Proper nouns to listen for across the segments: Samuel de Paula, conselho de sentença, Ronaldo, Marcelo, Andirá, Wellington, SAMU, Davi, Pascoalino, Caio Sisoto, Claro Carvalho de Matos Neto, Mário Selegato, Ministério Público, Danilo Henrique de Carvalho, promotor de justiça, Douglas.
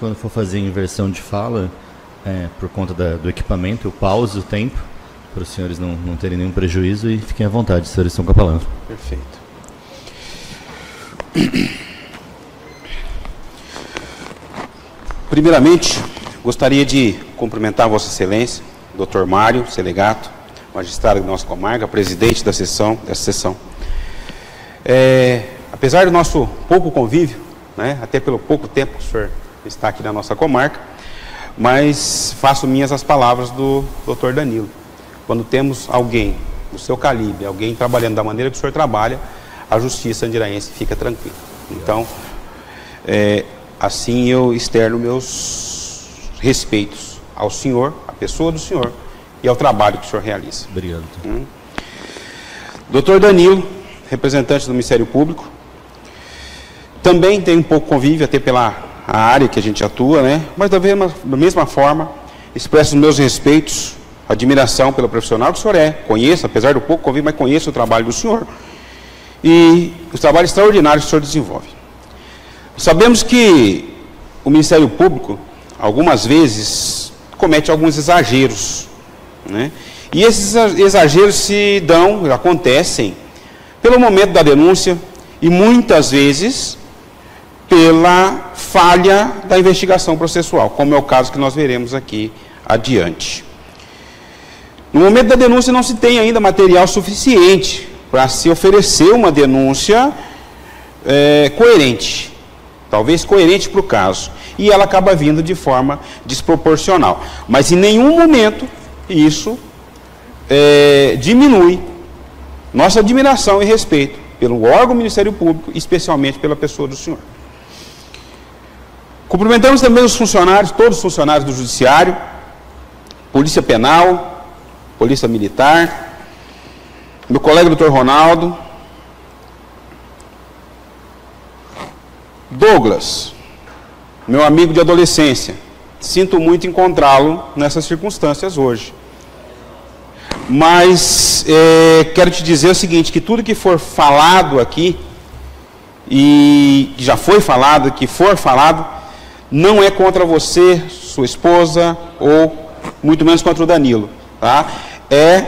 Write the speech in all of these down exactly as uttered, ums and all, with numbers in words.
quando for fazer inversão de fala, é, por conta da, do equipamento, eu pauso o tempo, para os senhores não, não terem nenhum prejuízo, e fiquem à vontade, os senhores estão com a palavra. Perfeito. Primeiramente, gostaria de cumprimentar Vossa Excelência, doutor Mário Selegato, magistrado da nossa comarca, presidente da sessão, dessa sessão. É, apesar do nosso pouco convívio, né, até pelo pouco tempo que o senhor está aqui na nossa comarca, mas faço minhas as palavras do doutor Danilo. Quando temos alguém do seu calibre, alguém trabalhando da maneira que o senhor trabalha, a justiça andiraense fica tranquila. Então, é, assim eu externo meus respeitos ao senhor, à pessoa do senhor e ao trabalho que o senhor realiza. Obrigado. Hum. Doutor Danilo, representante do Ministério Público, também tem um pouco convívio, até pela a área que a gente atua, né? Mas da mesma, da mesma forma, expresso os meus respeitos, admiração pelo profissional que o senhor é, conheço, apesar do pouco convívio, mas conheço o trabalho do senhor e o trabalho extraordinário que o senhor desenvolve. Sabemos que o Ministério Público, algumas vezes, comete alguns exageros, né? E esses exageros se dão, acontecem, pelo momento da denúncia e muitas vezes pela falha da investigação processual, como é o caso que nós veremos aqui adiante. No momento da denúncia não se tem ainda material suficiente para se oferecer uma denúncia é, coerente. Talvez coerente para o caso, e ela acaba vindo de forma desproporcional. Mas em nenhum momento isso é, diminui nossa admiração e respeito pelo órgão Ministério Público, especialmente pela pessoa do senhor. Cumprimentamos também os funcionários, todos os funcionários do Judiciário, Polícia Penal, Polícia Militar, meu colega doutor Ronaldo, Douglas, meu amigo de adolescência, sinto muito encontrá-lo nessas circunstâncias hoje. Mas é, quero te dizer o seguinte, que tudo que for falado aqui, e já foi falado, que for falado, não é contra você, sua esposa, ou muito menos contra o Danilo, tá? É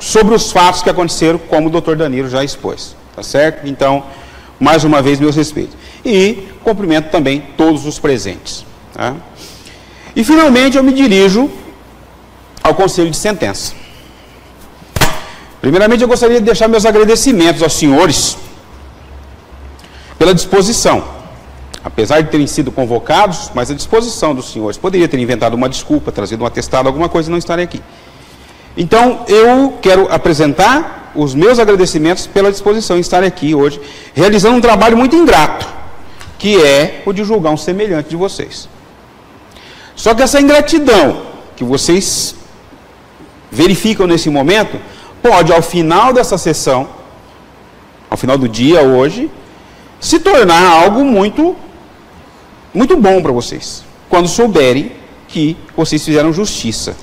sobre os fatos que aconteceram, como o doutor Danilo já expôs, tá certo? Então, mais uma vez, meus respeitos. E cumprimento também todos os presentes. Tá? E, finalmente, eu me dirijo ao Conselho de Sentença. Primeiramente, eu gostaria de deixar meus agradecimentos aos senhores pela disposição. Apesar de terem sido convocados, mas a disposição dos senhores. Poderia ter inventado uma desculpa, trazido um atestado, alguma coisa, e não estarem aqui. Então, eu quero apresentar os meus agradecimentos pela disposição em estar aqui hoje, realizando um trabalho muito ingrato, que é o de julgar um semelhante de vocês. Só que essa ingratidão que vocês verificam nesse momento, pode ao final dessa sessão, ao final do dia hoje, se tornar algo muito, muito bom para vocês, quando souberem que vocês fizeram justiça,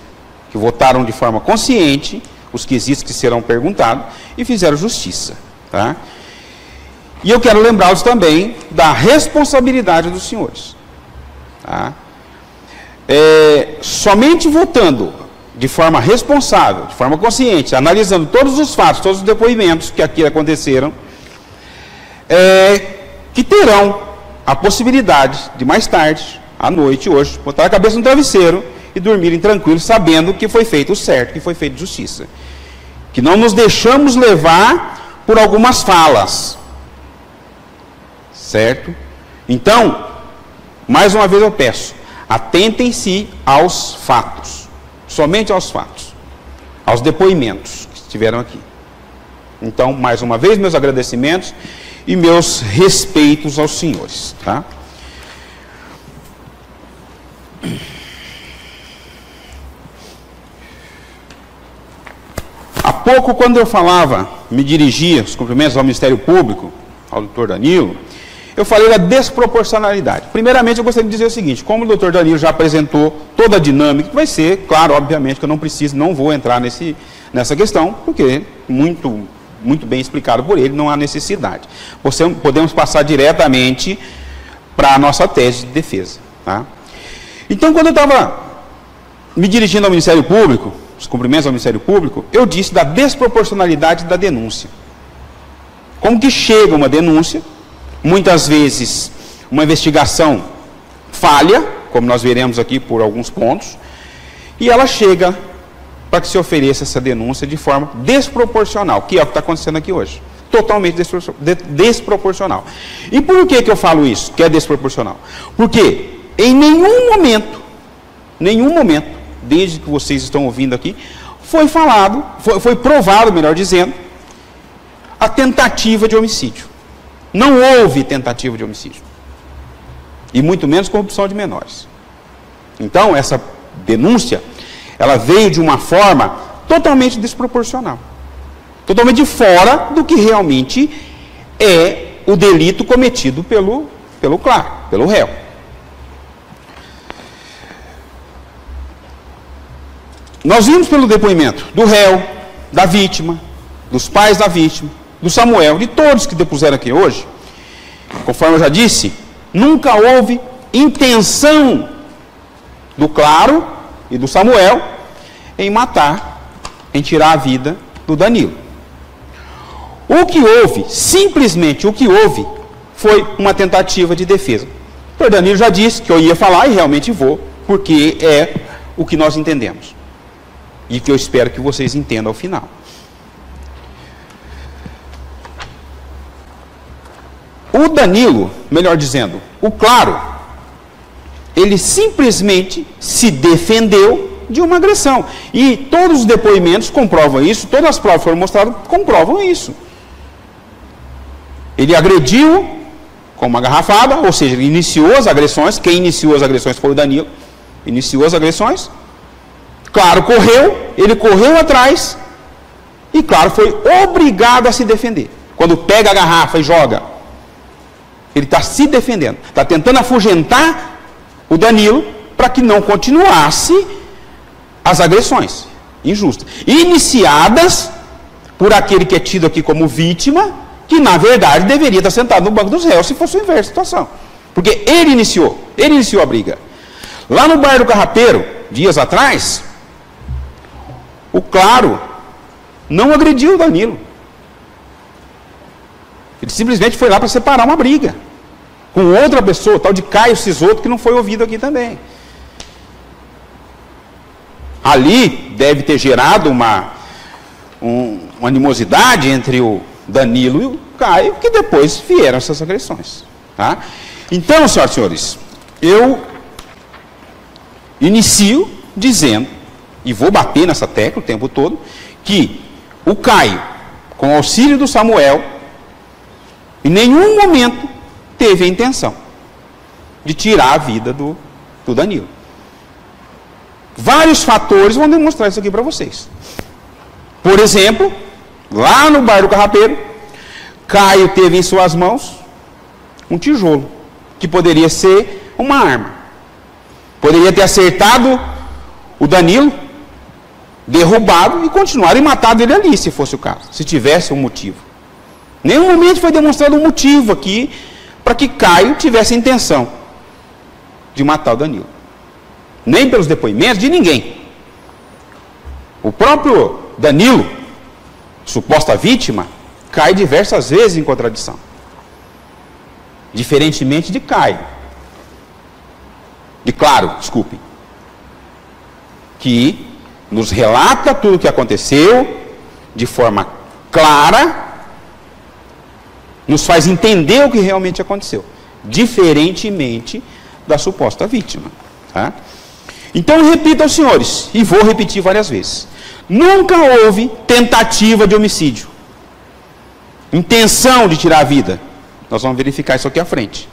que votaram de forma consciente os quesitos que serão perguntados e fizeram justiça, tá? E eu quero lembrá-los também da responsabilidade dos senhores. Tá? É, somente votando de forma responsável, de forma consciente, analisando todos os fatos, todos os depoimentos que aqui aconteceram, é, que terão a possibilidade de mais tarde, à noite, hoje, botar a cabeça no travesseiro e dormirem tranquilos, sabendo que foi feito o certo, que foi feito justiça. Que não nos deixamos levar por algumas falas. Certo? Então, mais uma vez eu peço, atentem-se aos fatos, somente aos fatos, aos depoimentos que estiveram aqui. Então, mais uma vez, meus agradecimentos e meus respeitos aos senhores, tá? Há pouco, quando eu falava, me dirigia, os cumprimentos ao Ministério Público, ao doutor Danilo, eu falei da desproporcionalidade. Primeiramente, eu gostaria de dizer o seguinte, como o doutor Danilo já apresentou toda a dinâmica, vai ser, claro, obviamente, que eu não preciso, não vou entrar nesse, nessa questão, porque muito, muito bem explicado por ele, não há necessidade. Podemos passar diretamente para a nossa tese de defesa. Tá? Então, quando eu estava me dirigindo ao Ministério Público, os cumprimentos ao Ministério Público, eu disse da desproporcionalidade da denúncia. Como que chega uma denúncia, muitas vezes uma investigação falha, como nós veremos aqui por alguns pontos, e ela chega para que se ofereça essa denúncia de forma desproporcional, que é o que está acontecendo aqui hoje. Totalmente desproporcional. E por que que eu falo isso, que é desproporcional? Porque em nenhum momento, nenhum momento, desde que vocês estão ouvindo aqui, foi falado, foi, foi provado, melhor dizendo, a tentativa de homicídio. Não houve tentativa de homicídio. E muito menos corrupção de menores. Então, essa denúncia, ela veio de uma forma totalmente desproporcional. Totalmente fora do que realmente é o delito cometido pelo, pelo Claro, pelo réu. Nós vimos pelo depoimento do réu, da vítima, dos pais da vítima, do Samuel, de todos que depuseram aqui hoje, conforme eu já disse, nunca houve intenção do Claro e do Samuel em matar, em tirar a vida do Danilo. O que houve, simplesmente o que houve, foi uma tentativa de defesa. O Danilo já disse que eu ia falar e realmente vou, porque é o que nós entendemos. E que eu espero que vocês entendam ao final. O Danilo, melhor dizendo, o Claro, ele simplesmente se defendeu de uma agressão. E todos os depoimentos comprovam isso, todas as provas foram mostradas comprovam isso. Ele agrediu com uma garrafada, ou seja, ele iniciou as agressões, quem iniciou as agressões foi o Danilo, iniciou as agressões. Claro, correu, ele correu atrás e, Claro, foi obrigado a se defender. Quando pega a garrafa e joga, ele está se defendendo, está tentando afugentar o Danilo para que não continuasse as agressões injustas, iniciadas por aquele que é tido aqui como vítima, que na verdade deveria estar sentado no banco dos réus se fosse o inverso da situação, porque ele iniciou, ele iniciou a briga. Lá no bairro do Carrapeiro, dias atrás, o Claro não agrediu o Danilo. Ele simplesmente foi lá para separar uma briga com outra pessoa, tal de Caio Sisoto, que não foi ouvido aqui também. Ali deve ter gerado uma, um, uma animosidade entre o Danilo e o Caio, que depois vieram essas agressões. Tá? Então, senhoras e senhores, eu inicio dizendo, e vou bater nessa tecla o tempo todo, que o Caio, com o auxílio do Samuel, em nenhum momento teve a intenção de tirar a vida do, do Danilo. Vários fatores vão demonstrar isso aqui para vocês. Por exemplo, lá no bairro do Carrapeiro, Caio teve em suas mãos um tijolo, que poderia ser uma arma. Poderia ter acertado o Danilo, derrubado e continuado e matado ele ali, se fosse o caso, se tivesse um motivo. Nenhum momento foi demonstrado um motivo aqui para que Caio tivesse a intenção de matar o Danilo. Nem pelos depoimentos de ninguém. O próprio Danilo, suposta vítima, cai diversas vezes em contradição. Diferentemente de Caio. De Claro, desculpe. Que nos relata tudo o que aconteceu de forma clara, nos faz entender o que realmente aconteceu. Diferentemente da suposta vítima. Tá? Então, eu repito aos senhores, e vou repetir várias vezes. Nunca houve tentativa de homicídio. Intenção de tirar a vida. Nós vamos verificar isso aqui à frente.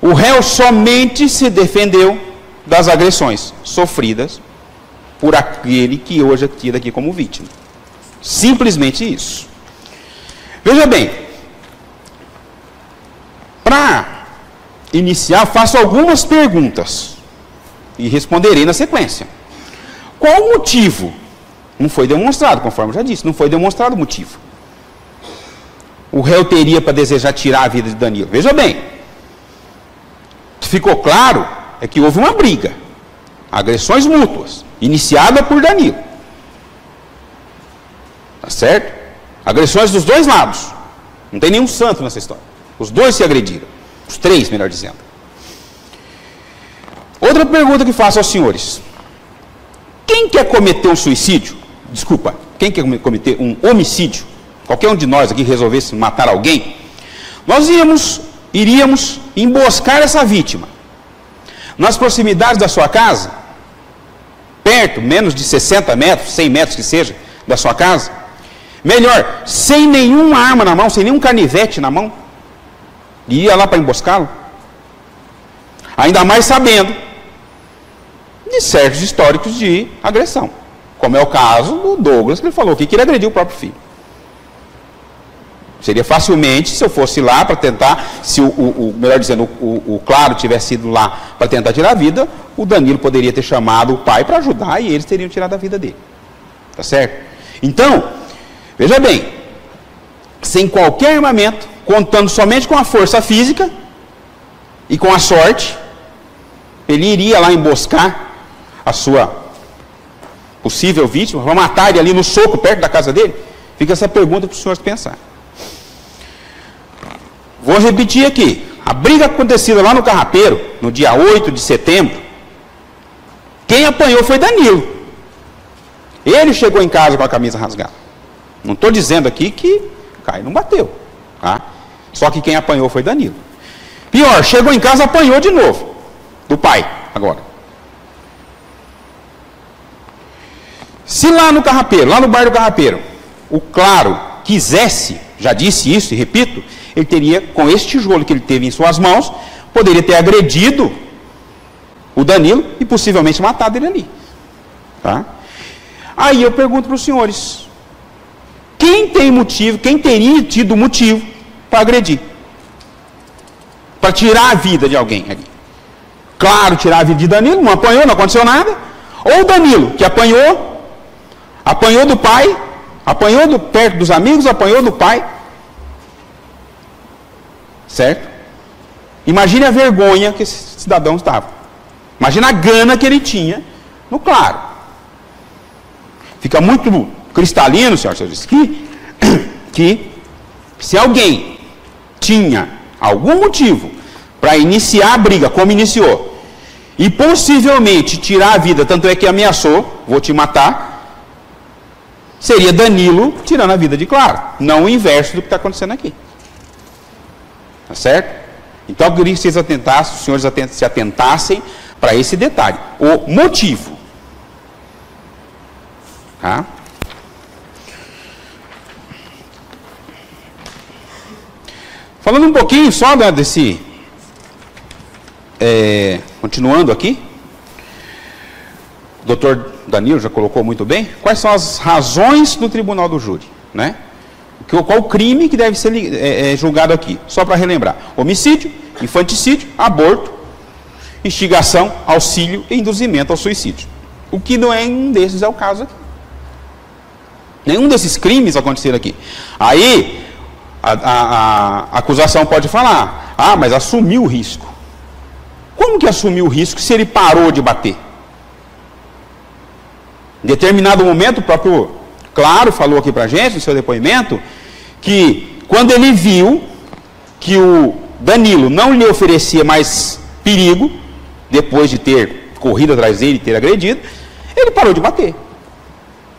O réu somente se defendeu das agressões sofridas por aquele que hoje é tido aqui como vítima. Simplesmente isso. Veja bem, para iniciar, faço algumas perguntas. E responderei na sequência. Qual o motivo? Não foi demonstrado, conforme eu já disse. Não foi demonstrado o motivo. O réu teria para desejar tirar a vida de Danilo. Veja bem. Ficou claro é que houve uma briga, agressões mútuas, iniciada por Danilo. Tá certo? Agressões dos dois lados. Não tem nenhum santo nessa história. Os dois se agrediram. Os três, melhor dizendo. Outra pergunta que faço aos senhores. Quem quer cometer um suicídio? Desculpa, quem quer cometer um homicídio? Qualquer um de nós aqui resolvesse matar alguém, nós íamos, iríamos emboscar essa vítima. Nas proximidades da sua casa, perto, menos de sessenta metros, cem metros que seja, da sua casa, melhor, sem nenhuma arma na mão, sem nenhum canivete na mão, e ia lá para emboscá-lo. Ainda mais sabendo de certos históricos de agressão, como é o caso do Douglas, que ele falou aqui, que ele agrediu o próprio filho. Seria facilmente, se eu fosse lá para tentar, se o, o, o melhor dizendo, o, o Claro tivesse ido lá para tentar tirar a vida, o Danilo poderia ter chamado o pai para ajudar e eles teriam tirado a vida dele. Tá certo? Então, veja bem, sem qualquer armamento, contando somente com a força física e com a sorte, ele iria lá emboscar a sua possível vítima, vai matar ele ali no soco perto da casa dele? Fica essa pergunta para os senhores pensar. Vou repetir aqui, a briga acontecida lá no Carrapeiro, no dia oito de setembro, quem apanhou foi Danilo. Ele chegou em casa com a camisa rasgada. Não estou dizendo aqui que Caio não bateu, tá? Só que quem apanhou foi Danilo. Pior, chegou em casa, apanhou de novo, do pai, agora. Se lá no Carrapeiro, lá no bairro do Carrapeiro, o Claro quisesse, já disse isso e repito, ele teria, com esse tijolo que ele teve em suas mãos, poderia ter agredido o Danilo e possivelmente matado ele ali. Tá? Aí eu pergunto para os senhores, quem tem motivo, quem teria tido motivo para agredir? Para tirar a vida de alguém ali? Claro, tirar a vida de Danilo, não apanhou, não aconteceu nada. Ou Danilo, que apanhou, apanhou do pai, apanhou do, perto dos amigos, apanhou do pai. Certo? Imagine a vergonha que esse cidadão estava. Imagine a gana que ele tinha no Claro. Fica muito cristalino, senhor, senhor disse, que, que se alguém tinha algum motivo para iniciar a briga, como iniciou, e possivelmente tirar a vida, tanto é que ameaçou, vou te matar, seria Danilo tirando a vida de Claro. Não o inverso do que está acontecendo aqui. Tá certo? Então eu queria que vocês atentassem, os senhores atent se atentassem para esse detalhe, o motivo. Tá? Falando um pouquinho só desse, é, continuando aqui, o doutor Danilo já colocou muito bem, quais são as razões do tribunal do júri, né? Qual o crime que deve ser é, é, julgado aqui? Só para relembrar. Homicídio, infanticídio, aborto, instigação, auxílio e induzimento ao suicídio. O que não é um desses é o caso aqui. Nenhum desses crimes aconteceram aqui. Aí, a, a, a acusação pode falar, ah, mas assumiu o risco. Como que assumiu o risco se ele parou de bater? Em determinado momento, o próprio... Claro, falou aqui para a gente, no seu depoimento, que quando ele viu que o Danilo não lhe oferecia mais perigo, depois de ter corrido atrás dele e ter agredido, ele parou de bater.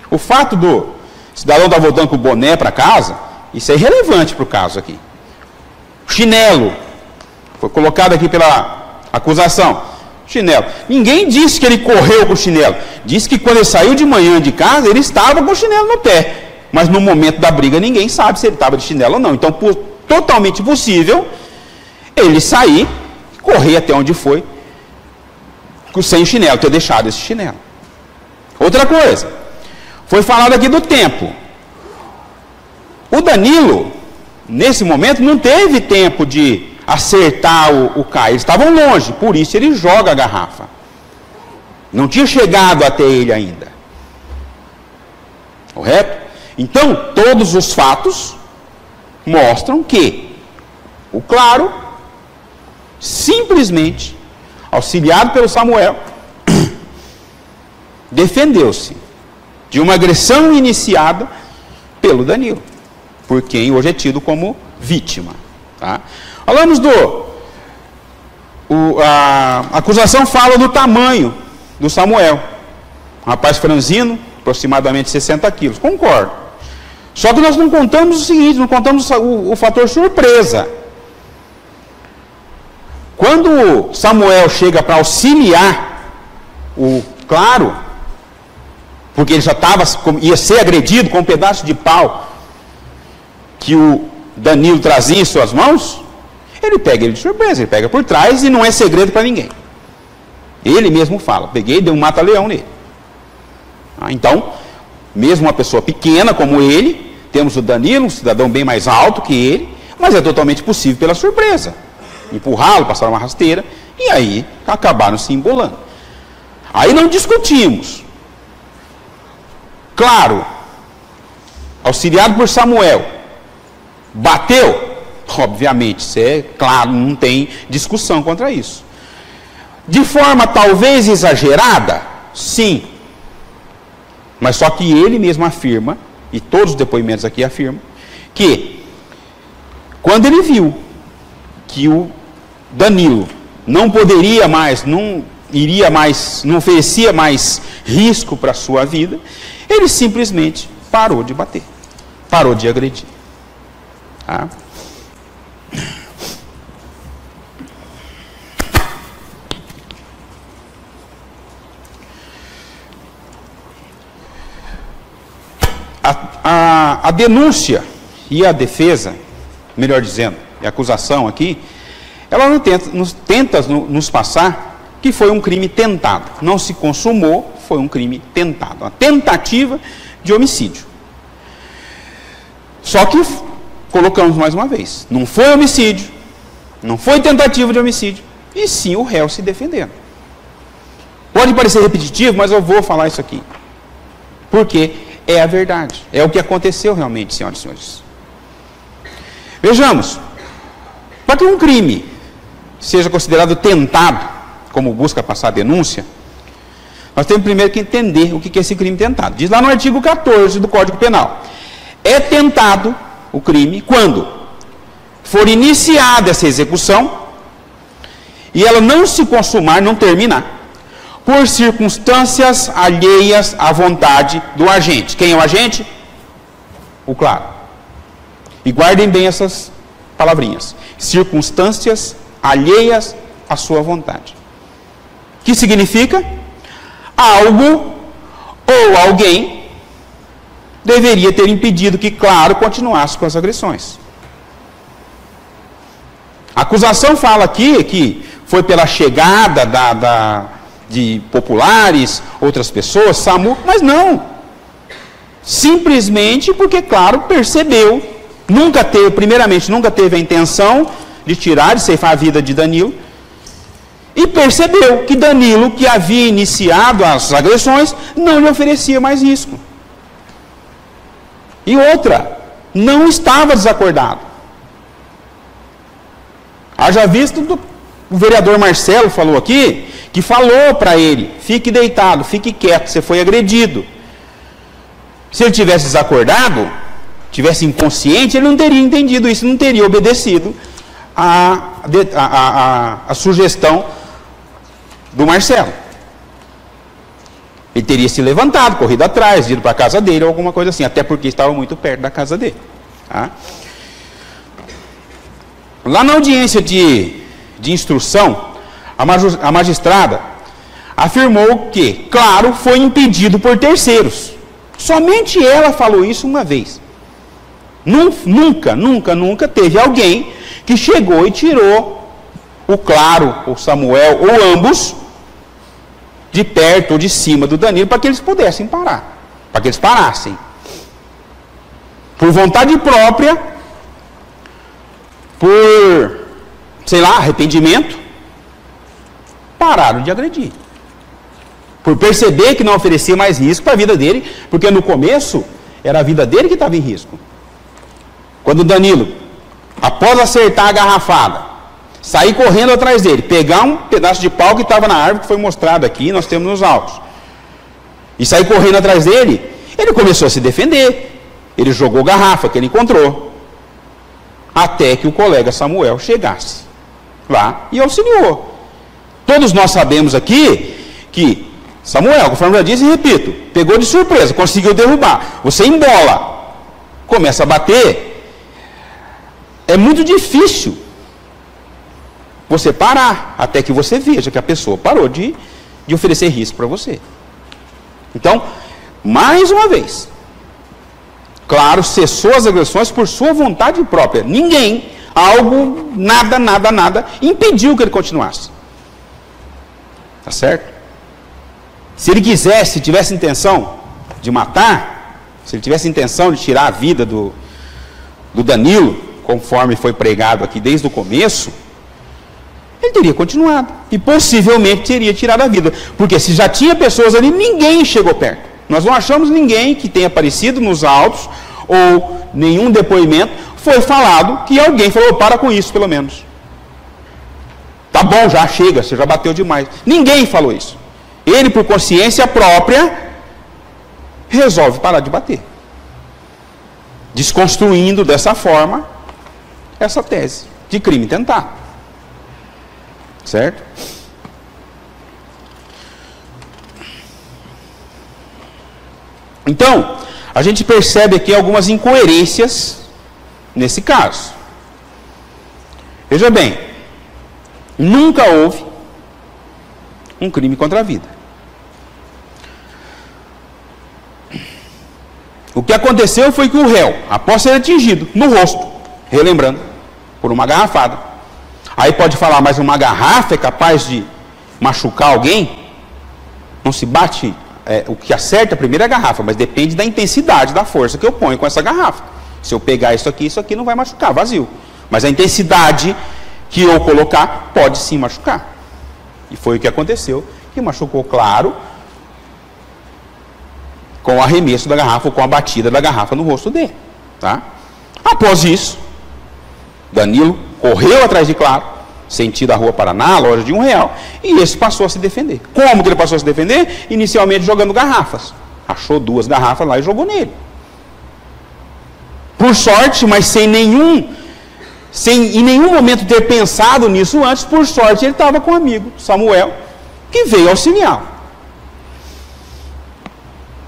O fato do cidadão estar voltando com o boné para casa, isso é irrelevante para o caso aqui. Chinelo, foi colocado aqui pela acusação. Chinelo. Ninguém disse que ele correu com o chinelo. Disse que quando ele saiu de manhã de casa, ele estava com o chinelo no pé. Mas no momento da briga, ninguém sabe se ele estava de chinelo ou não. Então, por, totalmente possível, ele sair, correr até onde foi, sem o chinelo, ter deixado esse chinelo. Outra coisa, foi falado aqui do tempo. O Danilo, nesse momento, não teve tempo de... acertar o, o Caio, eles estavam longe, por isso ele joga a garrafa. Não tinha chegado até ele ainda. Correto? Então, todos os fatos mostram que o Claro simplesmente auxiliado pelo Samuel, defendeu-se de uma agressão iniciada pelo Danilo, por quem hoje é tido como vítima. Tá? Falamos do... O, a, a acusação fala do tamanho do Samuel. Um rapaz franzino, aproximadamente sessenta quilos. Concordo. Só que nós não contamos o seguinte, não contamos o, o fator surpresa. Quando o Samuel chega para auxiliar o Claro, porque ele já tava, ia ser agredido com um pedaço de pau que o Danilo trazia em suas mãos, ele pega ele de surpresa, ele pega por trás e não é segredo para ninguém. Ele mesmo fala, peguei e dei um mata-leão nele. Ah, então, mesmo uma pessoa pequena como ele, temos o Danilo, um cidadão bem mais alto que ele, mas é totalmente possível pela surpresa. Empurrá-lo, passar uma rasteira, e aí acabaram se embolando. Aí não discutimos. Claro, auxiliado por Samuel, bateu. Obviamente, isso é claro, não tem discussão contra isso. De forma talvez exagerada, sim. Mas só que ele mesmo afirma, e todos os depoimentos aqui afirmam, que quando ele viu que o Danilo não poderia mais, não iria mais, não oferecia mais risco para a sua vida, ele simplesmente parou de bater, parou de agredir. Tá? A, a, a denúncia e a defesa, melhor dizendo, a acusação aqui, ela não tenta, nos, tenta nos passar que foi um crime tentado. Não se consumou, foi um crime tentado. Uma tentativa de homicídio. Só que, colocamos mais uma vez, não foi homicídio, não foi tentativa de homicídio, e sim o réu se defendendo. Pode parecer repetitivo, mas eu vou falar isso aqui. Por quê? É a verdade, é o que aconteceu realmente, senhoras e senhores. Vejamos, para que um crime seja considerado tentado, como busca passar a denúncia, nós temos primeiro que entender o que é esse crime tentado. Diz lá no artigo quatorze do Código Penal, é tentado o crime quando for iniciada essa execução e ela não se consumar, não terminar, por circunstâncias alheias à vontade do agente. Quem é o agente? O Claro. E guardem bem essas palavrinhas. Circunstâncias alheias à sua vontade. Que significa? Algo ou alguém deveria ter impedido que Claro continuasse com as agressões. A acusação fala aqui que foi pela chegada da... da de populares, outras pessoas, SAMU, mas não. Simplesmente porque, claro, percebeu, nunca teve, primeiramente, nunca teve a intenção de tirar, de ceifar a vida de Danilo, e percebeu que Danilo, que havia iniciado as agressões, não lhe oferecia mais risco. E outra, não estava desacordado. Haja visto do o vereador Marcelo falou aqui, que falou para ele, fique deitado, fique quieto, você foi agredido. Se ele tivesse desacordado, tivesse inconsciente, ele não teria entendido isso, não teria obedecido a, a, a, a, a sugestão do Marcelo. Ele teria se levantado, corrido atrás, ido para a casa dele ou alguma coisa assim, até porque estava muito perto da casa dele. Tá? Lá na audiência de... de instrução, a magistrada afirmou que, claro, foi impedido por terceiros. Somente ela falou isso uma vez. Nunca, nunca, nunca teve alguém que chegou e tirou o Claro, o Samuel, ou ambos, de perto ou de cima do Danilo, para que eles pudessem parar, para que eles parassem. Por vontade própria, por... sei lá, arrependimento, pararam de agredir. Por perceber que não oferecia mais risco para a vida dele, porque no começo era a vida dele que estava em risco. Quando o Danilo, após acertar a garrafada, sair correndo atrás dele, pegar um pedaço de pau que estava na árvore, que foi mostrado aqui, nós temos nos autos, e sair correndo atrás dele. Ele começou a se defender, ele jogou garrafa que ele encontrou, até que o colega Samuel chegasse lá e auxiliou. Todos nós sabemos aqui que Samuel, conforme eu já disse e repito, pegou de surpresa, conseguiu derrubar. Você embola, começa a bater, é muito difícil você parar, até que você veja que a pessoa parou de, de oferecer risco para você. Então, mais uma vez, Claro cessou as agressões por sua vontade própria. Ninguém, algo, nada, nada, nada, impediu que ele continuasse. Tá certo? Se ele quisesse, se tivesse intenção de matar, se ele tivesse intenção de tirar a vida do, do Danilo, conforme foi pregado aqui desde o começo, ele teria continuado e possivelmente teria tirado a vida, porque se já tinha pessoas ali, ninguém chegou perto. Nós não achamos ninguém que tenha aparecido nos autos, ou nenhum depoimento foi falado que alguém falou, para com isso pelo menos. Tá bom, já chega, você já bateu demais. Ninguém falou isso. Ele, por consciência própria, resolve parar de bater, desconstruindo dessa forma essa tese de crime tentado. Certo? Então, a gente percebe aqui algumas incoerências nesse caso. Veja bem, nunca houve um crime contra a vida. O que aconteceu foi que o réu, após ser atingido no rosto, relembrando, por uma garrafada, aí pode falar, mas uma garrafa é capaz de machucar alguém? Não se bate, é, o que acerta a primeira garrafa, mas depende da intensidade, da força que eu ponho com essa garrafa. Se eu pegar isso aqui, isso aqui não vai machucar, vazio. Mas a intensidade que eu colocar pode sim machucar. E foi o que aconteceu, que machucou Claro com o arremesso da garrafa, ou com a batida da garrafa no rosto dele. Tá? Após isso, Danilo correu atrás de Claro, sentido a Rua Paraná, a loja de um real, e esse passou a se defender. Como que ele passou a se defender? Inicialmente jogando garrafas. Achou duas garrafas lá e jogou nele. Por sorte, mas sem nenhum... sem em nenhum momento ter pensado nisso antes, por sorte ele estava com um amigo, Samuel, que veio auxiliá-lo.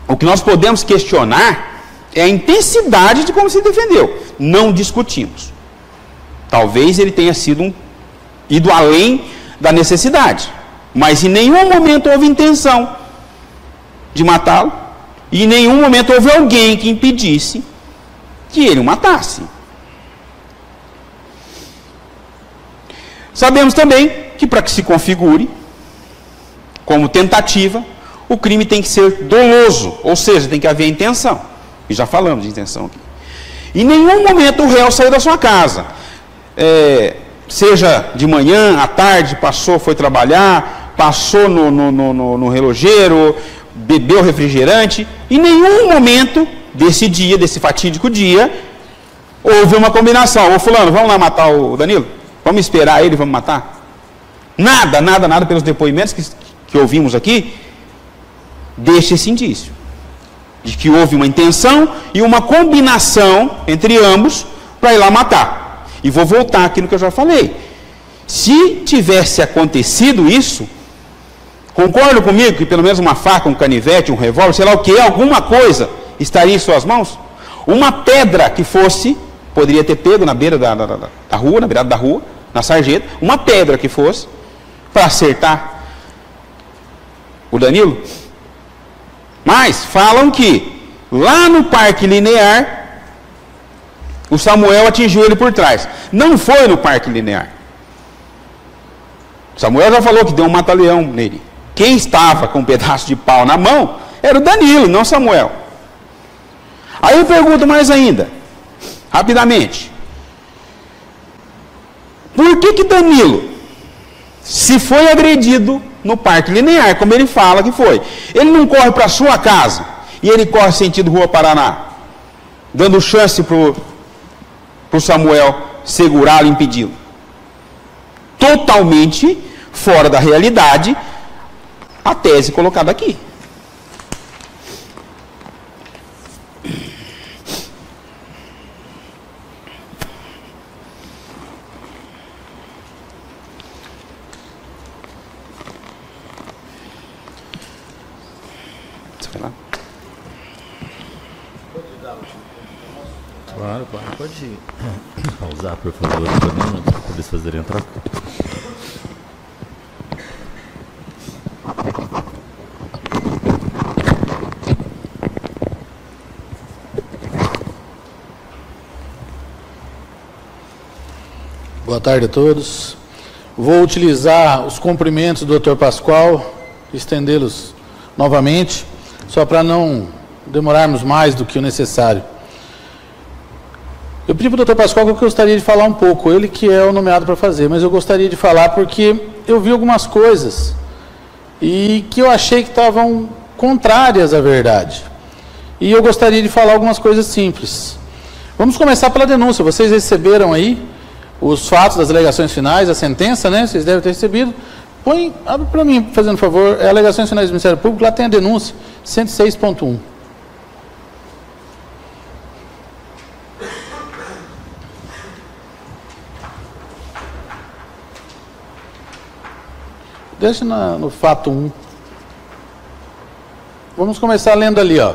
O que nós podemos questionar é a intensidade de como se defendeu. Não discutimos. Talvez ele tenha sido um, ido além da necessidade, mas em nenhum momento houve intenção de matá-lo, e em nenhum momento houve alguém que impedisse que ele o matasse. Sabemos também que, para que se configure como tentativa, o crime tem que ser doloso, ou seja, tem que haver intenção. E já falamos de intenção aqui. Em nenhum momento o réu saiu da sua casa. É, seja de manhã, à tarde, passou, foi trabalhar, passou no, no, no, no relojeiro, bebeu refrigerante. Em nenhum momento desse dia, desse fatídico dia, houve uma combinação. Ô fulano, vamos lá matar o Danilo? Vamos esperar ele, vamos matar? Nada, nada, nada, pelos depoimentos que, que ouvimos aqui, deixa esse indício de que houve uma intenção e uma combinação entre ambos para ir lá matar. E vou voltar aqui no que eu já falei. Se tivesse acontecido isso, concordo comigo que pelo menos uma faca, um canivete, um revólver, sei lá o que, alguma coisa estaria em suas mãos? Uma pedra que fosse, poderia ter pego na beira da, da, da, da rua, na beirada da rua, na sarjeta, uma pedra que fosse, para acertar o Danilo. Mas falam que lá no Parque Linear, o Samuel atingiu ele por trás. Não foi no Parque Linear. O Samuel já falou que deu um mata-leão nele. Quem estava com um pedaço de pau na mão era o Danilo, não Samuel. Aí eu pergunto mais ainda, rapidamente. Por que que Danilo, se foi agredido no Parque Linear, como ele fala que foi, ele não corre para sua casa e ele corre sentido Rua Paraná, dando chance para o Samuel segurá-lo e impedi-lo? totalmente fora da realidade a tese colocada aqui. Claro, pode pausar, por favor, para eles fazerem a troca. Boa tarde a todos. Vou utilizar os cumprimentos do doutor Pascoal, estendê-los novamente, só para não demorarmos mais do que o necessário. Eu pedi para o doutor Pascoal que eu gostaria de falar um pouco, ele que é o nomeado para fazer, mas eu gostaria de falar porque eu vi algumas coisas e que eu achei que estavam contrárias à verdade. E eu gostaria de falar algumas coisas simples. Vamos começar pela denúncia. Vocês receberam aí os fatos das alegações finais, a sentença, né? Vocês devem ter recebido. Põe, abre para mim, fazendo favor, é alegações finais do Ministério Público, lá tem a denúncia, cento e seis ponto um. Deixa na, no fato um. Vamos começar lendo ali, ó.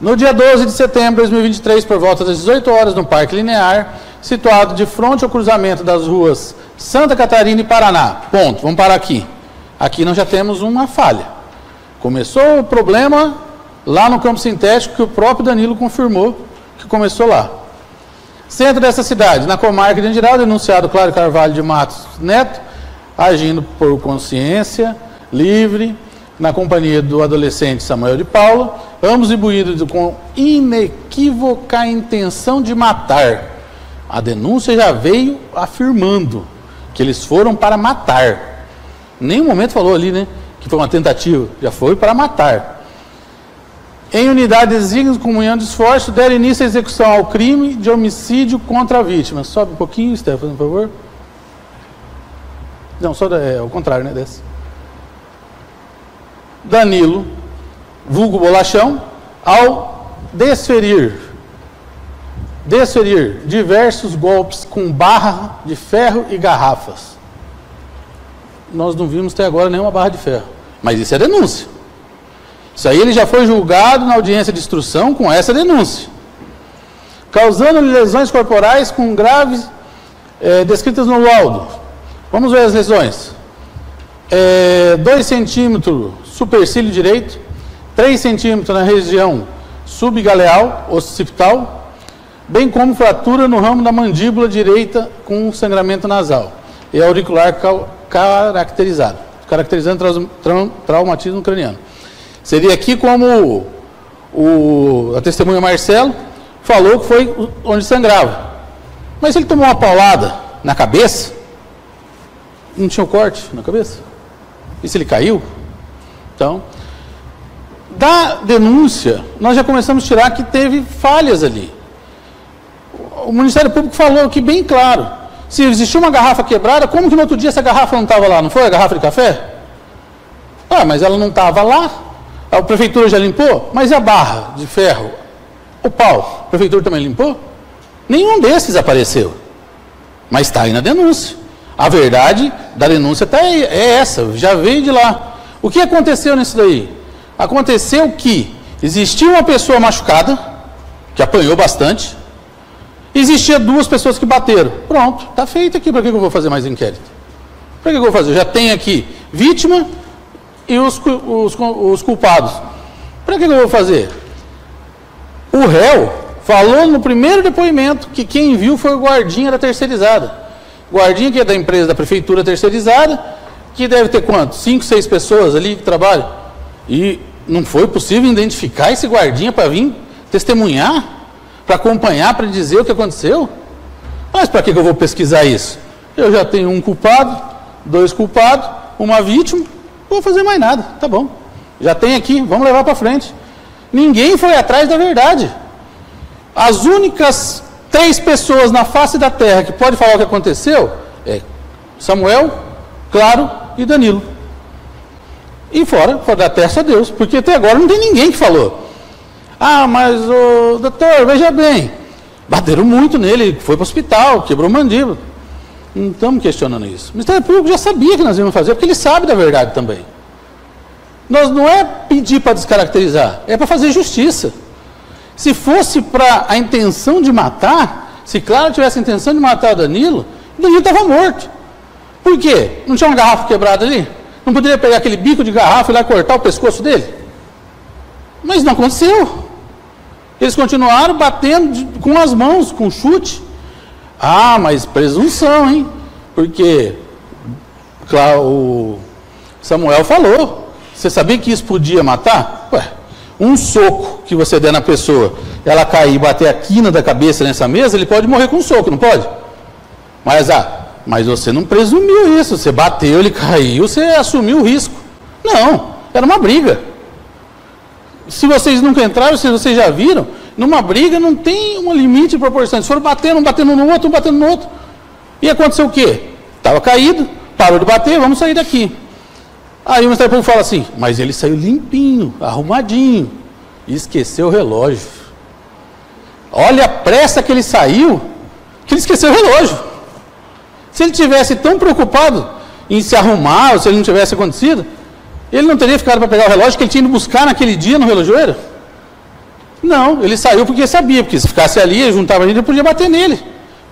No dia doze de setembro de dois mil e vinte e três, por volta das dezoito horas, no Parque Linear, situado de frente ao cruzamento das ruas Santa Catarina e Paraná. Ponto. Vamos parar aqui. Aqui nós já temos uma falha. Começou o problema lá no campo sintético, que o próprio Danilo confirmou que começou lá. Centro dessa cidade, na comarca de Andirá, denunciado Claro Carvalho de Matos Neto, agindo por consciência livre, na companhia do adolescente Samuel de Paula, ambos imbuídos com inequívoca intenção de matar. A denúncia já veio afirmando que eles foram para matar. Nenhum momento falou ali, né, que foi uma tentativa, já foi para matar. Em unidades dignas, com comunhão de esforço, deram início à execução ao crime de homicídio contra a vítima. Sobe um pouquinho, Stefano, por favor. Não, só é o contrário, né? Desse. Danilo, vulgo Bolachão, ao desferir, desferir diversos golpes com barra de ferro e garrafas. Nós não vimos até agora nenhuma barra de ferro. Mas isso é denúncia. Isso aí ele já foi julgado na audiência de instrução com essa denúncia. Causando-lhe lesões corporais com graves é, descritas no laudo. Vamos ver as lesões. É, dois centímetros supercílio direito, três centímetros na região subgaleal, occipital, bem como fratura no ramo da mandíbula direita com sangramento nasal e auricular caracterizado, caracterizando tra tra traumatismo craniano. Seria aqui como o, o, a testemunha Marcelo falou que foi onde sangrava. Mas se ele tomou uma paulada na cabeça, não tinha um corte na cabeça? E se ele caiu? Então, da denúncia, nós já começamos a tirar que teve falhas ali. O Ministério Público falou aqui bem claro. Se existiu uma garrafa quebrada, como que no outro dia essa garrafa não estava lá? Não foi a garrafa de café? Ah, mas ela não estava lá. A prefeitura já limpou? Mas e a barra de ferro? O pau? A prefeitura também limpou? Nenhum desses apareceu. Mas está aí na denúncia. A verdade da denúncia está aí, é essa, já veio de lá. O que aconteceu nisso daí? Aconteceu que existia uma pessoa machucada, que apanhou bastante, existia duas pessoas que bateram. Pronto, está feito aqui, para que eu vou fazer mais inquérito? Para que eu vou fazer? Eu já tenho aqui vítima e os, os, os culpados. Para que eu vou fazer? O réu falou no primeiro depoimento que quem viu foi o guardinha da terceirizada. Guardinha que é da empresa da prefeitura terceirizada, que deve ter quanto? Cinco, seis pessoas ali que trabalham. E não foi possível identificar esse guardinha para vir testemunhar, para acompanhar, para dizer o que aconteceu? Mas para que eu vou pesquisar isso? Eu já tenho um culpado, dois culpados, uma vítima, não vou fazer mais nada, tá bom. Já tem aqui, vamos levar para frente. Ninguém foi atrás da verdade. As únicas três pessoas na face da terra que pode falar o que aconteceu é Samuel, Claro e Danilo. E fora, fora da testa a Deus, porque até agora não tem ninguém que falou. Ah, mas o doutor, veja bem, bateram muito nele, foi para o hospital, quebrou o mandíbula. Não estamos questionando isso. O Ministério Público já sabia que nós íamos fazer, porque ele sabe da verdade também. Nós não é pedir para descaracterizar, é para fazer justiça. Se fosse para a intenção de matar, se Claro tivesse a intenção de matar o Danilo, o Danilo estava morto. Por quê? Não tinha uma garrafa quebrada ali? Não poderia pegar aquele bico de garrafa e lá cortar o pescoço dele? Mas não aconteceu. Eles continuaram batendo com as mãos, com chute. Ah, mas presunção, hein? Porque claro, o Samuel falou. Você sabia que isso podia matar? Ué, um soco que você der na pessoa, ela cair e bater a quina da cabeça nessa mesa, ele pode morrer com um soco, não pode? Mas, ah, mas você não presumiu isso, você bateu, ele caiu, você assumiu o risco. Não, era uma briga. Se vocês nunca entraram, se vocês já viram, numa briga não tem um limite de proporção. Eles foram batendo, um batendo no outro, um batendo no outro. E aconteceu o quê? Estava caído, parou de bater, vamos sair daqui. Aí o Ministério Público fala assim, mas ele saiu limpinho, arrumadinho, e esqueceu o relógio. Olha a pressa que ele saiu, que ele esqueceu o relógio. Se ele tivesse tão preocupado em se arrumar, ou se ele não tivesse acontecido, ele não teria ficado para pegar o relógio que ele tinha ido buscar naquele dia no relojoeiro? Não, ele saiu porque sabia, porque se ficasse ali, juntava a gente, podia bater nele.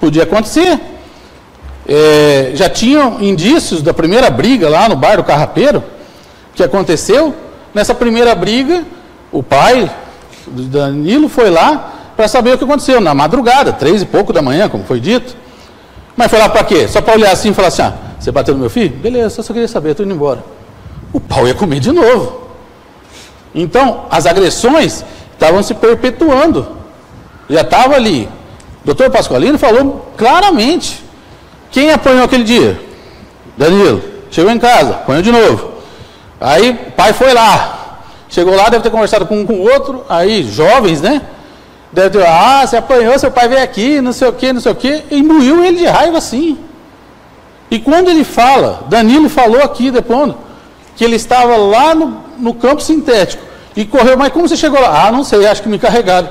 Podia acontecer. É, já tinham indícios da primeira briga lá no bar do Carrapeiro, que aconteceu. Nessa primeira briga, o pai do Danilo foi lá para saber o que aconteceu, na madrugada, três e pouco da manhã, como foi dito. Mas foi lá para quê? Só para olhar assim e falar assim, ah, você bateu no meu filho? Beleza, só queria saber, estou indo embora. O pau ia comer de novo. Então, as agressões estavam se perpetuando. Já estava ali. O doutor Pascoalino falou claramente. Quem apanhou aquele dia? Danilo. Chegou em casa, apanhou de novo. Aí o pai foi lá. Chegou lá, deve ter conversado com um com o outro. Aí, jovens, né? Deve ter, ah, você apanhou, seu pai veio aqui, não sei o quê, não sei o quê. E moiu ele de raiva assim. E quando ele fala, Danilo falou aqui, depondo, que ele estava lá no, no campo sintético. E correu, mas como você chegou lá? Ah, não sei, acho que me carregaram.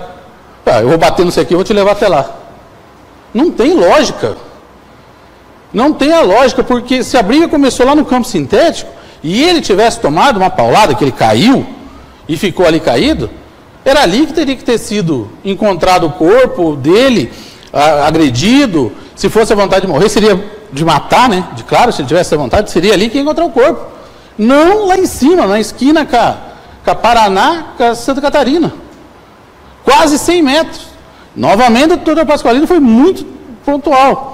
Ah, eu vou bater nisso aqui, eu vou te levar até lá. Não tem lógica. Não tem a lógica, porque se a briga começou lá no campo sintético e ele tivesse tomado uma paulada, que ele caiu e ficou ali caído, era ali que teria que ter sido encontrado o corpo dele, a, agredido. Se fosse a vontade de morrer, seria de matar, né? De claro, se ele tivesse a vontade, seria ali que ia encontrar o corpo. Não lá em cima, na esquina com a Paraná, com a Santa Catarina. Quase cem metros. Novamente, o doutor Pascoalino foi muito pontual.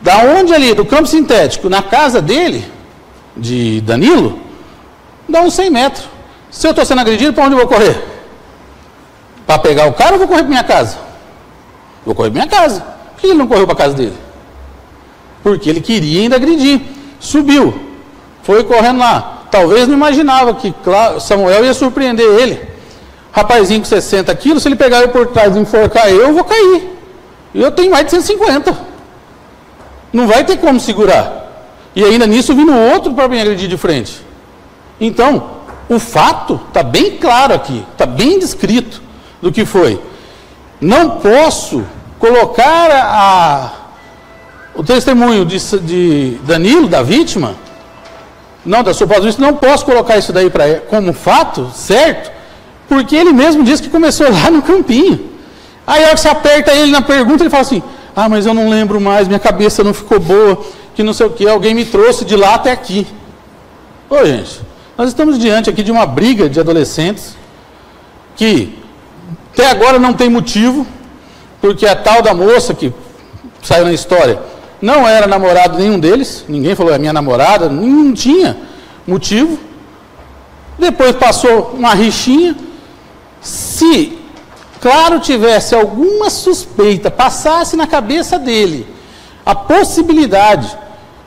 Da onde ali, do campo sintético, na casa dele, de Danilo, dá uns cem metros. Se eu estou sendo agredido, para onde eu vou correr? Para pegar o cara ou vou correr para minha casa? Vou correr para minha casa. Por que ele não correu para a casa dele? Porque ele queria ainda agredir. Subiu, foi correndo lá. Talvez não imaginava que Samuel ia surpreender ele. Rapazinho com sessenta quilos, se ele pegar eu por trás e enforcar eu, eu vou cair. Eu tenho mais de cento e cinquenta. Não vai ter como segurar. E ainda nisso vindo outro para me agredir de frente. Então, o fato está bem claro aqui, está bem descrito do que foi. Não posso colocar a, o testemunho de, de Danilo, da vítima, não, da sua pausa, não posso colocar isso daí pra, como fato, certo? Porque ele mesmo disse que começou lá no campinho. Aí a hora que você aperta ele na pergunta, ele fala assim... Ah, mas eu não lembro mais, minha cabeça não ficou boa, que não sei o que, alguém me trouxe de lá até aqui. Ô, gente, nós estamos diante aqui de uma briga de adolescentes que até agora não tem motivo, porque a tal da moça que saiu na história não era namorada de nenhum deles, ninguém falou é minha namorada, não tinha motivo. Depois passou uma rixinha, se... Claro, tivesse alguma suspeita, passasse na cabeça dele a possibilidade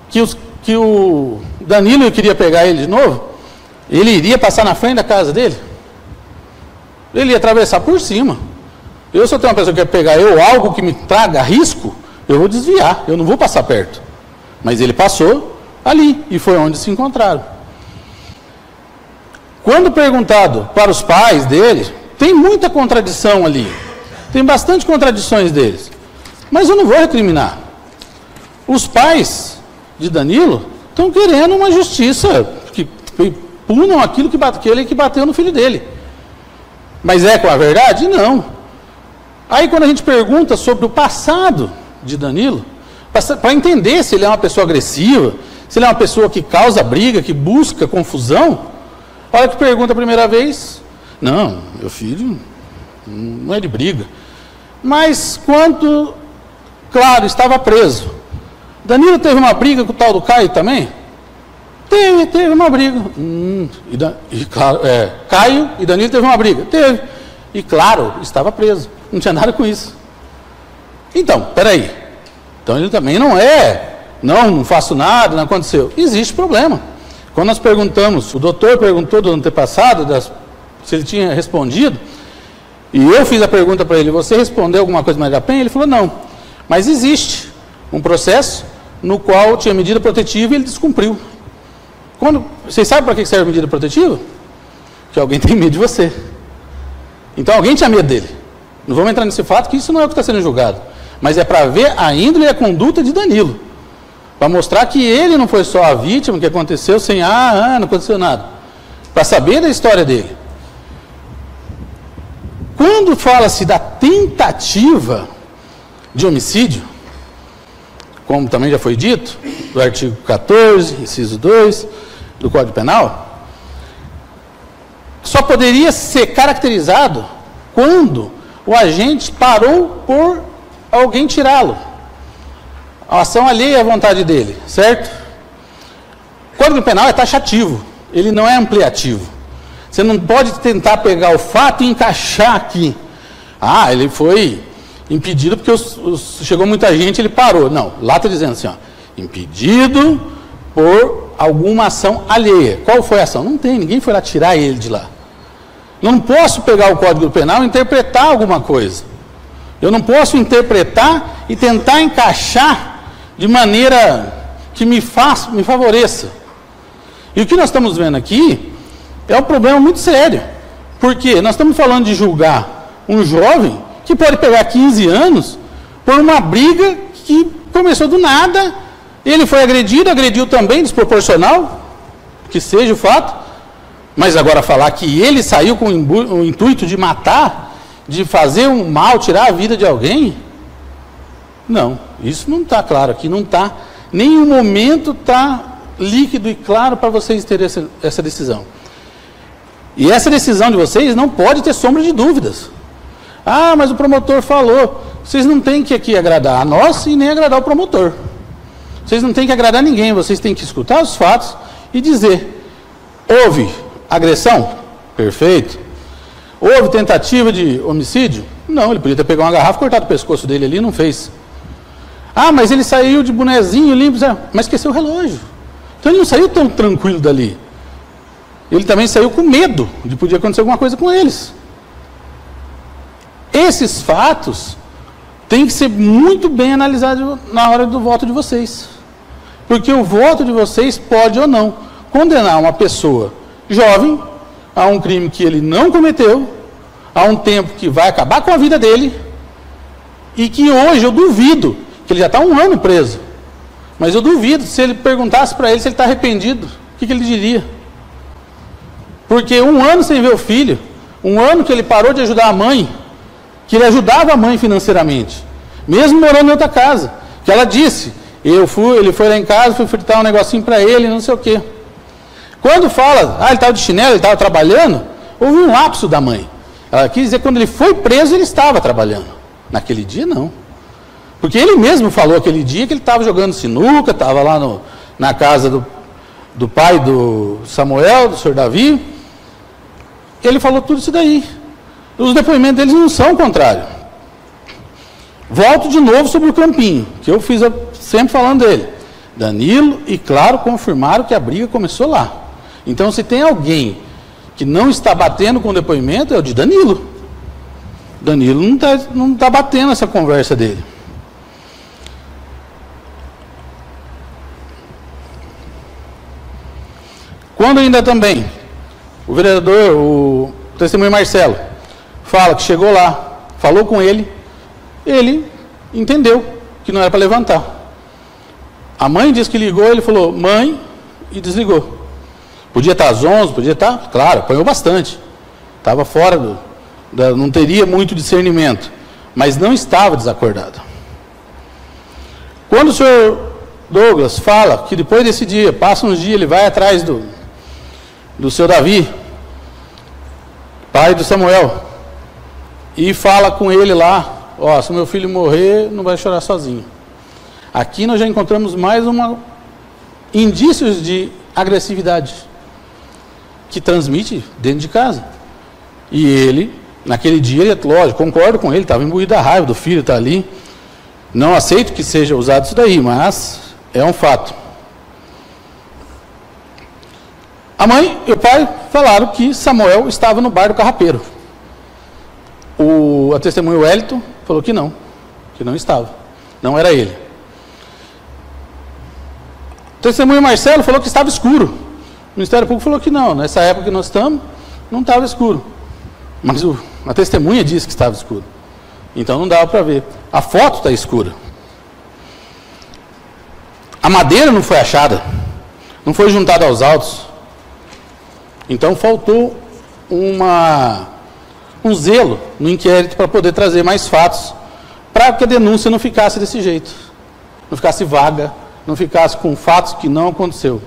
que, os, que o Danilo queria pegar ele de novo, ele iria passar na frente da casa dele? Ele ia atravessar por cima. Eu, se eu tenho uma pessoa que quer pegar eu, algo que me traga risco, eu vou desviar, eu não vou passar perto. Mas ele passou ali e foi onde se encontraram. Quando perguntado para os pais dele, tem muita contradição ali. Tem bastante contradições deles. Mas eu não vou recriminar. Os pais de Danilo estão querendo uma justiça que punam aquilo que, bate, aquele que bateu no filho dele. Mas é com a verdade? Não. Aí quando a gente pergunta sobre o passado de Danilo, para entender se ele é uma pessoa agressiva, se ele é uma pessoa que causa briga, que busca confusão, a hora que pergunta a primeira vez, não, meu filho não é de briga. Mas quando, claro, estava preso, Danilo teve uma briga com o tal do Caio também? Teve, teve uma briga. Hum, e Dan, e, claro, é, Caio e Danilo teve uma briga? Teve. E claro, estava preso. Não tinha nada com isso. Então, peraí. Então ele também não é, não, não faço nada, não aconteceu. Existe problema. Quando nós perguntamos, o doutor perguntou do antepassado, das, se ele tinha respondido, e eu fiz a pergunta para ele, você respondeu alguma coisa mais da Penha? Ele falou, não. Mas existe um processo no qual tinha medida protetiva e ele descumpriu. Quando, vocês sabem para que serve medida protetiva? Que alguém tem medo de você. Então alguém tinha medo dele. Não vamos entrar nesse fato, que isso não é o que está sendo julgado. Mas é para ver a índole e a conduta de Danilo. Para mostrar que ele não foi só a vítima, que aconteceu sem, ah, ah não aconteceu nada. Para saber da história dele. Quando fala-se da tentativa de homicídio, como também já foi dito, do artigo quatorze, inciso dois, do Código Penal, só poderia ser caracterizado quando o agente parou por alguém tirá-lo. A ação alheia à vontade dele, certo? O Código Penal é taxativo, ele não é ampliativo. Você não pode tentar pegar o fato e encaixar aqui. Ah, ele foi impedido porque os, os, chegou muita gente e ele parou. Não, lá está dizendo assim, ó, impedido por alguma ação alheia. Qual foi a ação? Não tem, ninguém foi lá tirar ele de lá. Eu não posso pegar o Código Penal e interpretar alguma coisa. Eu não posso interpretar e tentar encaixar de maneira que me, faça, me favoreça. E o que nós estamos vendo aqui é um problema muito sério. Porque nós estamos falando de julgar um jovem que pode pegar quinze anos por uma briga que começou do nada. Ele foi agredido, agrediu também, desproporcional, que seja o fato. Mas agora falar que ele saiu com o intuito de matar, de fazer um mal, tirar a vida de alguém? Não, isso não está claro aqui, não está. Nenhum momento está líquido e claro para vocês terem essa, essa decisão. E essa decisão de vocês não pode ter sombra de dúvidas. Ah, mas o promotor falou. Vocês não têm que aqui agradar a nós e nem agradar o promotor. Vocês não têm que agradar ninguém, vocês têm que escutar os fatos e dizer, houve agressão? Perfeito. Houve tentativa de homicídio? Não, ele podia ter pegado uma garrafa, cortado o pescoço dele ali e não fez. Ah, mas ele saiu de bonezinho limpo, mas esqueceu o relógio. Então ele não saiu tão tranquilo dali. Ele também saiu com medo de podia acontecer alguma coisa com eles. Esses fatos têm que ser muito bem analisados na hora do voto de vocês. Porque o voto de vocês pode ou não condenar uma pessoa jovem a um crime que ele não cometeu, a um tempo que vai acabar com a vida dele, e que hoje eu duvido, que ele já está um ano preso, mas eu duvido, se ele perguntasse para ele se ele está arrependido, o que, que ele diria? Porque um ano sem ver o filho, um ano que ele parou de ajudar a mãe, que ele ajudava a mãe financeiramente, mesmo morando em outra casa, que ela disse, eu fui, ele foi lá em casa, fui fritar um negocinho para ele, não sei o quê. Quando fala, ah, ele estava de chinelo, ele estava trabalhando, houve um lapso da mãe. Ela quis dizer que quando ele foi preso, ele estava trabalhando. Naquele dia, não. Porque ele mesmo falou aquele dia que ele estava jogando sinuca, estava lá no, na casa do, do pai do Samuel, do senhor Davi. Ele falou tudo isso daí. Os depoimentos deles não são o contrário. Volto de novo sobre o Campinho, que eu fiz sempre falando dele. Danilo e Claro confirmaram que a briga começou lá. Então, se tem alguém que não está batendo com o depoimento, é o de Danilo. Danilo não está não tá batendo essa conversa dele. ainda também, o vereador, o testemunho Marcelo, fala que chegou lá, falou com ele, ele entendeu que não era para levantar. A mãe disse que ligou, ele falou, mãe, e desligou. Podia estar às onze, podia estar, claro, apanhou bastante. Estava fora, do, da, não teria muito discernimento, mas não estava desacordado. Quando o senhor Douglas fala que depois desse dia, passa uns dias, ele vai atrás do, do seu Davi, pai do Samuel, e fala com ele lá, ó, se meu filho morrer, não vai chorar sozinho. Aqui nós já encontramos mais uma indícios de agressividade que transmite dentro de casa. E ele, naquele dia, ele, lógico, concordo com ele, estava imbuído da raiva do filho, está ali. Não aceito que seja usado isso daí, mas é um fato. A mãe e o pai falaram que Samuel estava no bar do Carrapeiro. O, a testemunha Wellington falou que não, que não estava, não era ele. O testemunho Marcelo falou que estava escuro. O Ministério Público falou que não, nessa época que nós estamos, não estava escuro. Mas o, a testemunha disse que estava escuro. Então não dava para ver. A foto está escura. A madeira não foi achada. Não foi juntada aos autos. Então faltou uma, um zelo no inquérito para poder trazer mais fatos. Para que a denúncia não ficasse desse jeito. Não ficasse vaga. Não ficasse com fatos que não aconteceu.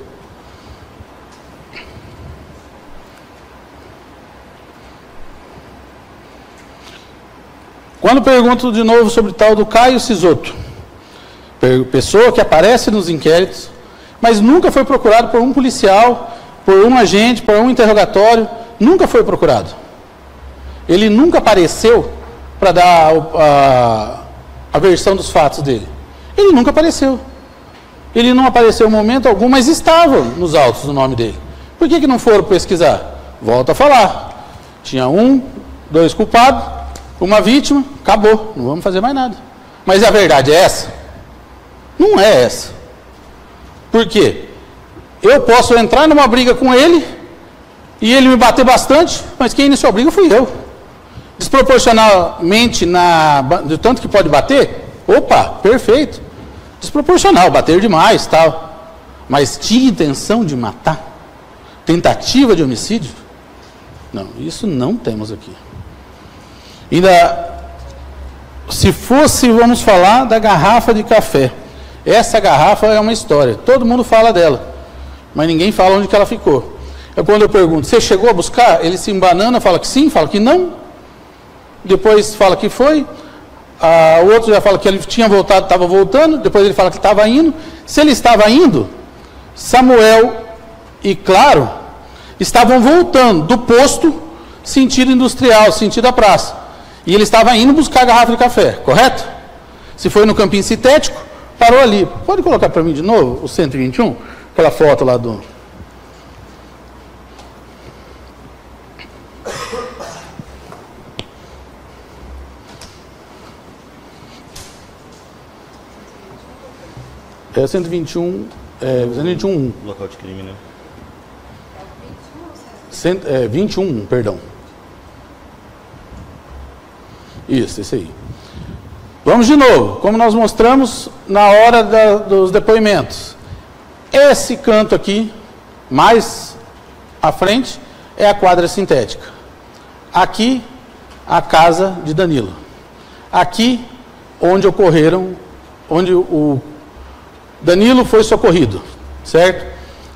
Quando pergunto de novo sobre tal do Caio Sisoto, pessoa que aparece nos inquéritos, mas nunca foi procurado por um policial, por um agente, por um interrogatório, nunca foi procurado. Ele nunca apareceu para dar a, a, a versão dos fatos dele. Ele nunca apareceu. Ele não apareceu em momento algum, mas estava nos autos do nome dele. Por que que não foram pesquisar? Volto a falar. Tinha um, dois culpados, uma vítima, acabou, não vamos fazer mais nada. Mas a verdade é essa? Não é essa. Por quê? Eu posso entrar numa briga com ele e ele me bater bastante, mas quem iniciou a briga fui eu. Desproporcionalmente, na, do tanto que pode bater, opa, perfeito. Desproporcional, bater demais, tal. Mas tinha intenção de matar? Tentativa de homicídio? Não, isso não temos aqui. Ainda, se fosse, vamos falar da garrafa de café. Essa garrafa é uma história, todo mundo fala dela, mas ninguém fala onde que ela ficou. É quando eu pergunto, você chegou a buscar? Ele se embanana, fala que sim, fala que não. Depois fala que foi. Ah, o outro já fala que ele tinha voltado, estava voltando. Depois ele fala que estava indo. Se ele estava indo, Samuel e Claro estavam voltando do posto, sentido industrial, sentido da praça. E ele estava indo buscar a garrafa de café, correto? Se foi no campinho sintético, parou ali. Pode colocar para mim de novo o cento e vinte e um? Aquela foto lá do... É cento e vinte e um... É, cento e vinte e um. Local de crime, né? cento, é, vinte e um, perdão. Isso, isso aí. Vamos de novo, como nós mostramos na hora da, dos depoimentos. Esse canto aqui, mais à frente, é a quadra sintética. Aqui, a casa de Danilo. Aqui, onde ocorreram, onde o Danilo foi socorrido, certo?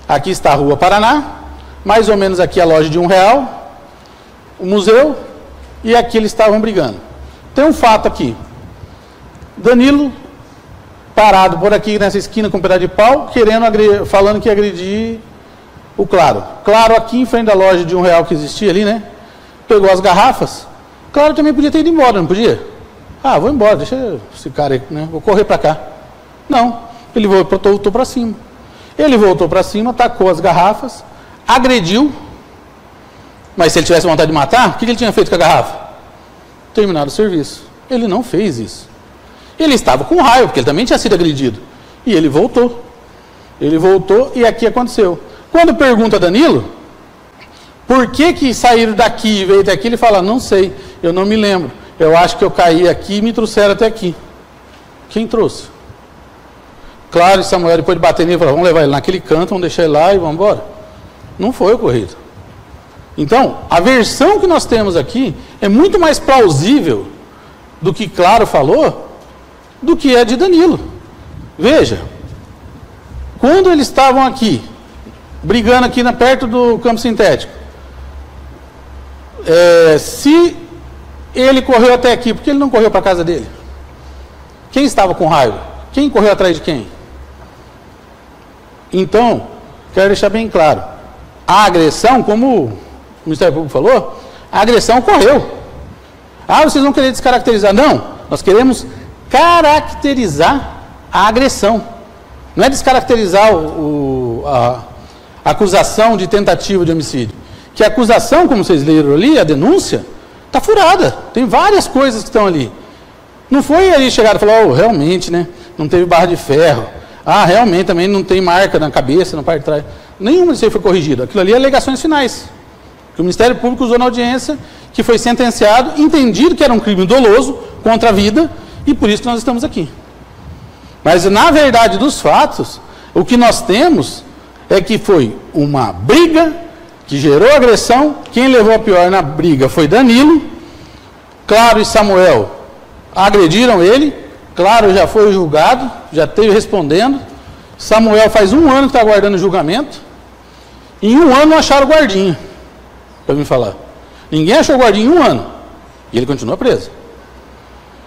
Aqui está a Rua Paraná, mais ou menos aqui a loja de um real, o museu, e aqui eles estavam brigando. Tem um fato aqui. Danilo parado por aqui nessa esquina com um pedaço de pau, querendo agredir, falando que ia agredir o Claro. Claro aqui em frente da loja de um real que existia ali, né? Pegou as garrafas. Claro também podia ter ido embora, não podia? Ah, vou embora, deixa esse cara aí, né? Vou correr para cá. Não, ele voltou, voltou para cima. Ele voltou para cima, atacou as garrafas, agrediu. Mas se ele tivesse vontade de matar, o que ele tinha feito com a garrafa? Terminado o serviço. Ele não fez isso. Ele estava com raiva, porque ele também tinha sido agredido. E ele voltou. Ele voltou e aqui aconteceu. Quando pergunta a Danilo, por que que saíram daqui e veio até aqui, ele fala, não sei, eu não me lembro. Eu acho que eu caí aqui e me trouxeram até aqui. Quem trouxe? Claro, Samuel depois de bater nele, falou, vamos levar ele naquele canto, vamos deixar ele lá e vamos embora. Não foi ocorrido. Então, a versão que nós temos aqui é muito mais plausível do que Claro falou, do que é de Danilo. Veja, quando eles estavam aqui, brigando aqui na, perto do campo sintético, é, se ele correu até aqui, por que ele não correu para a casa dele? Quem estava com raiva? Quem correu atrás de quem? Então, quero deixar bem claro, a agressão, como o Ministério Público falou, a agressão ocorreu. Ah, vocês vão querer descaracterizar. Não, nós queremos caracterizar a agressão. Não é descaracterizar o, o, a acusação de tentativa de homicídio. Que a acusação, como vocês leram ali, a denúncia, está furada. Tem várias coisas que estão ali. Não foi aí chegar e falar, oh, realmente, né? Não teve barra de ferro. Ah, realmente também não tem marca na cabeça, na parte de trás. Nenhuma disso aí foi corrigido. Aquilo ali é alegações finais. Que o Ministério Público usou na audiência, que foi sentenciado, entendido que era um crime doloso contra a vida, e por isso que nós estamos aqui. Mas na verdade dos fatos, o que nós temos é que foi uma briga que gerou agressão. Quem levou a pior na briga foi Danilo. Claro e Samuel agrediram ele. Claro já foi julgado, já esteve respondendo. Samuel faz um ano que está aguardando o julgamento. E em um ano não acharam guardinha, para me falar. Ninguém achou guardinha em um ano. E ele continua preso.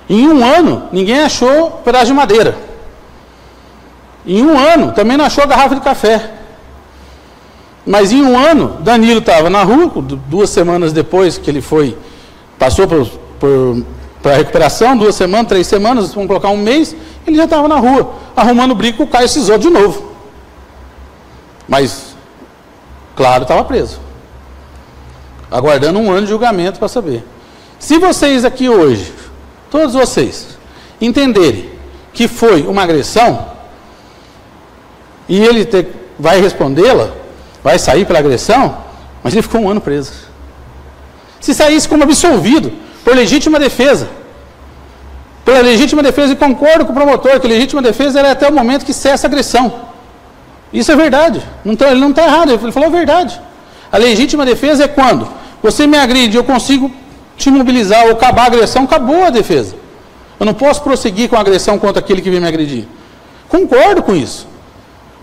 Em um ano, ninguém achou pedaço de madeira. Em um ano, também não achou garrafa de café. Mas em um ano, Danilo estava na rua, duas semanas depois que ele foi, passou para a recuperação, duas semanas, três semanas, vamos colocar um mês, ele já estava na rua, arrumando briga com o Caio Sisoto de novo. Mas, claro, estava preso. Aguardando um ano de julgamento para saber. Se vocês aqui hoje, todos vocês, entenderem que foi uma agressão, e ele ter, vai respondê-la, vai sair pela agressão, mas ele ficou um ano preso. Se saísse como absolvido, por legítima defesa, pela legítima defesa, e concordo com o promotor, que legítima defesa era até o momento que cessa a agressão. Isso é verdade, não tá, ele não está errado, ele falou a verdade. A legítima defesa é quando você me agride, eu consigo te mobilizar ou acabar a agressão, acabou a defesa. Eu não posso prosseguir com a agressão contra aquele que vem me agredir. Concordo com isso.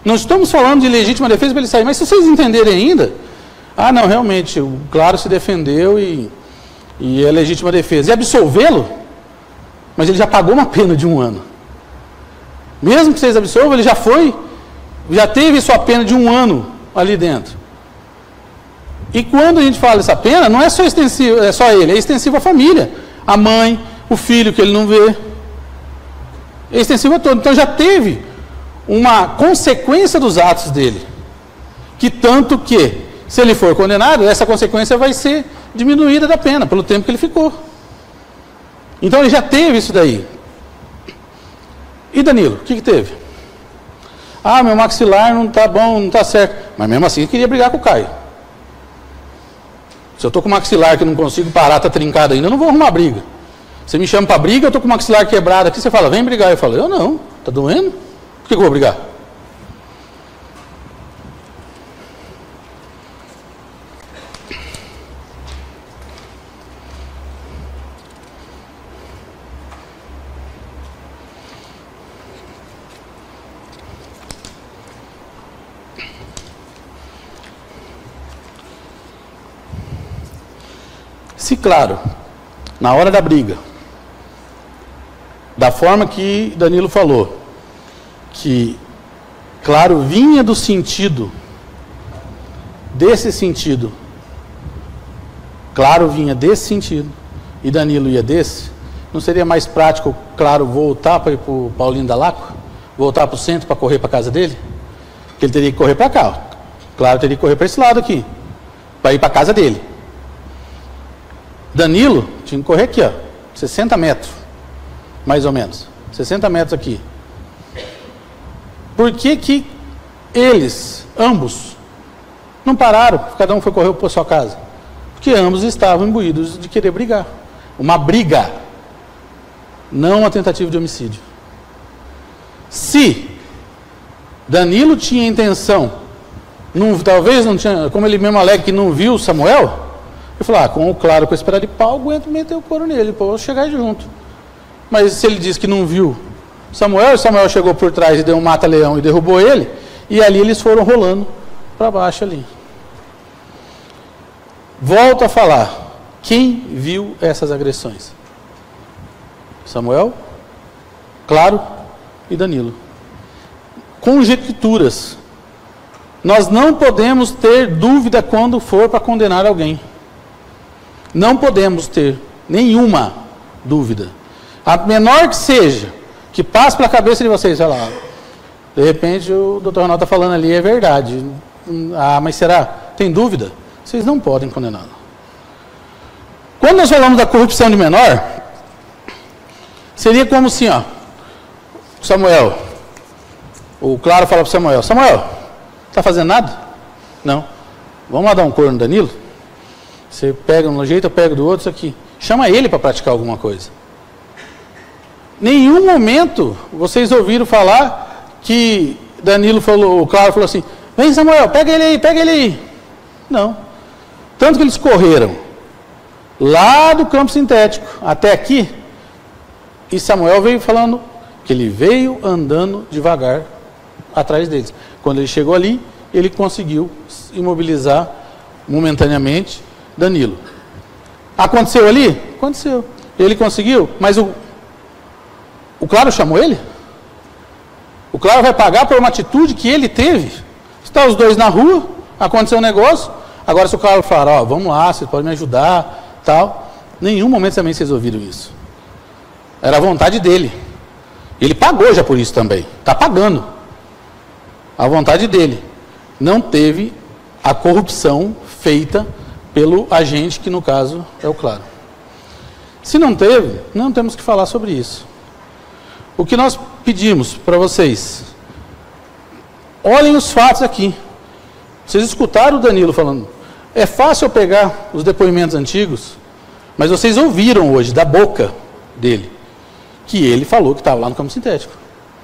Não estamos falando de legítima defesa para ele sair, mas se vocês entenderem ainda, ah, não, realmente, o Claro se defendeu e, e é legítima defesa. E absolvê-lo, mas ele já pagou uma pena de um ano. Mesmo que vocês absolvam, ele já foi, já teve sua pena de um ano ali dentro. E quando a gente fala dessa pena, não é só extensivo, é só ele, é extensivo à família, a mãe, o filho que ele não vê, é extensivo a todo. Então já teve uma consequência dos atos dele, que tanto que, se ele for condenado, essa consequência vai ser diminuída da pena, pelo tempo que ele ficou. Então ele já teve isso daí. E Danilo, o que que teve? Ah, meu maxilar não está bom, não está certo. Mas mesmo assim, ele queria brigar com o Caio. Se eu estou com o maxilar que não consigo parar, está trincado ainda, eu não vou arrumar briga. Você me chama para briga, eu estou com o maxilar quebrado aqui, você fala, vem brigar. Eu falo, eu não, está doendo? Por que eu vou brigar? Se, claro, na hora da briga, da forma que Danilo falou, que, claro, vinha do sentido, desse sentido, claro, vinha desse sentido, e Danilo ia desse, não seria mais prático, claro, voltar para ir para o Paulinho da Laco, voltar para o centro para correr para a casa dele? Porque ele teria que correr para cá, ó. Claro, teria que correr para esse lado aqui, para ir para a casa dele. Danilo tinha que correr aqui, ó, sessenta metros, mais ou menos, sessenta metros aqui. Por que que eles, ambos, Não pararam, cada um foi correr para sua casa. Porque ambos estavam imbuídos de querer brigar. Uma briga, não uma tentativa de homicídio. Se Danilo tinha intenção, não, talvez não tinha, como ele mesmo alega que não viu Samuel, eu falei, ah, com o Claro, com esse pedaço de pau, aguento meter o couro nele, pô, eu vou chegar junto. Mas se ele diz que não viu Samuel, Samuel chegou por trás e deu um mata-leão e derrubou ele, e ali eles foram rolando para baixo ali. Volto a falar, quem viu essas agressões? Samuel, Claro e Danilo. Conjecturas. Nós não podemos ter dúvida quando for para condenar alguém. Não podemos ter nenhuma dúvida. A menor que seja, que passe pela cabeça de vocês, sei lá, de repente o doutor Ronaldo está falando ali, é verdade. Ah, mas será? Tem dúvida? Vocês não podem condená-lo. Quando nós falamos da corrupção de menor, seria como assim, ó, Samuel, o Claro fala para o Samuel, Samuel, está fazendo nada? Não. Vamos lá dar um couro no Danilo? Você pega de um jeito, eu pego do outro, isso aqui. Chama ele para praticar alguma coisa. Nenhum momento vocês ouviram falar que Danilo falou, o Claro falou assim, vem Samuel, pega ele aí, pega ele aí. Não. Tanto que eles correram lá do campo sintético até aqui, e Samuel veio falando que ele veio andando devagar atrás deles. Quando ele chegou ali, ele conseguiu imobilizar momentaneamente Danilo. Aconteceu ali? Aconteceu. Ele conseguiu, mas o, o Claro chamou ele? O Claro vai pagar por uma atitude que ele teve? Estão os dois na rua, aconteceu um negócio, agora se o Claro falar, ó, vamos lá, vocês podem me ajudar, tal. Nenhum momento também vocês ouviram isso. Era a vontade dele. Ele pagou já por isso também, está pagando. A vontade dele. Não teve a corrupção feita pelo agente, que no caso é o Claro. Se não teve, não temos que falar sobre isso. O que nós pedimos para vocês, olhem os fatos aqui. Vocês escutaram o Danilo falando, é fácil eu pegar os depoimentos antigos, mas vocês ouviram hoje da boca dele, que ele falou que estava lá no campo sintético.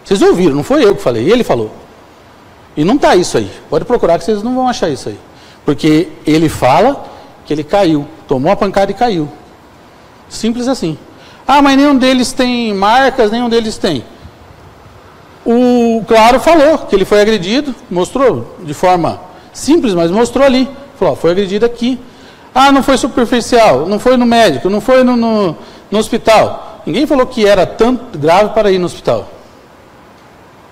Vocês ouviram, não foi eu que falei, ele falou. E não está isso aí. Pode procurar que vocês não vão achar isso aí. Porque ele fala que ele caiu, tomou a pancada e caiu. Simples assim. Ah, mas nenhum deles tem marcas, nenhum deles tem. O Claro falou que ele foi agredido, mostrou de forma simples, mas mostrou ali. Falou, foi agredido aqui. Ah, não foi superficial, não foi no médico, não foi no, no, no hospital. Ninguém falou que era tão grave para ir no hospital.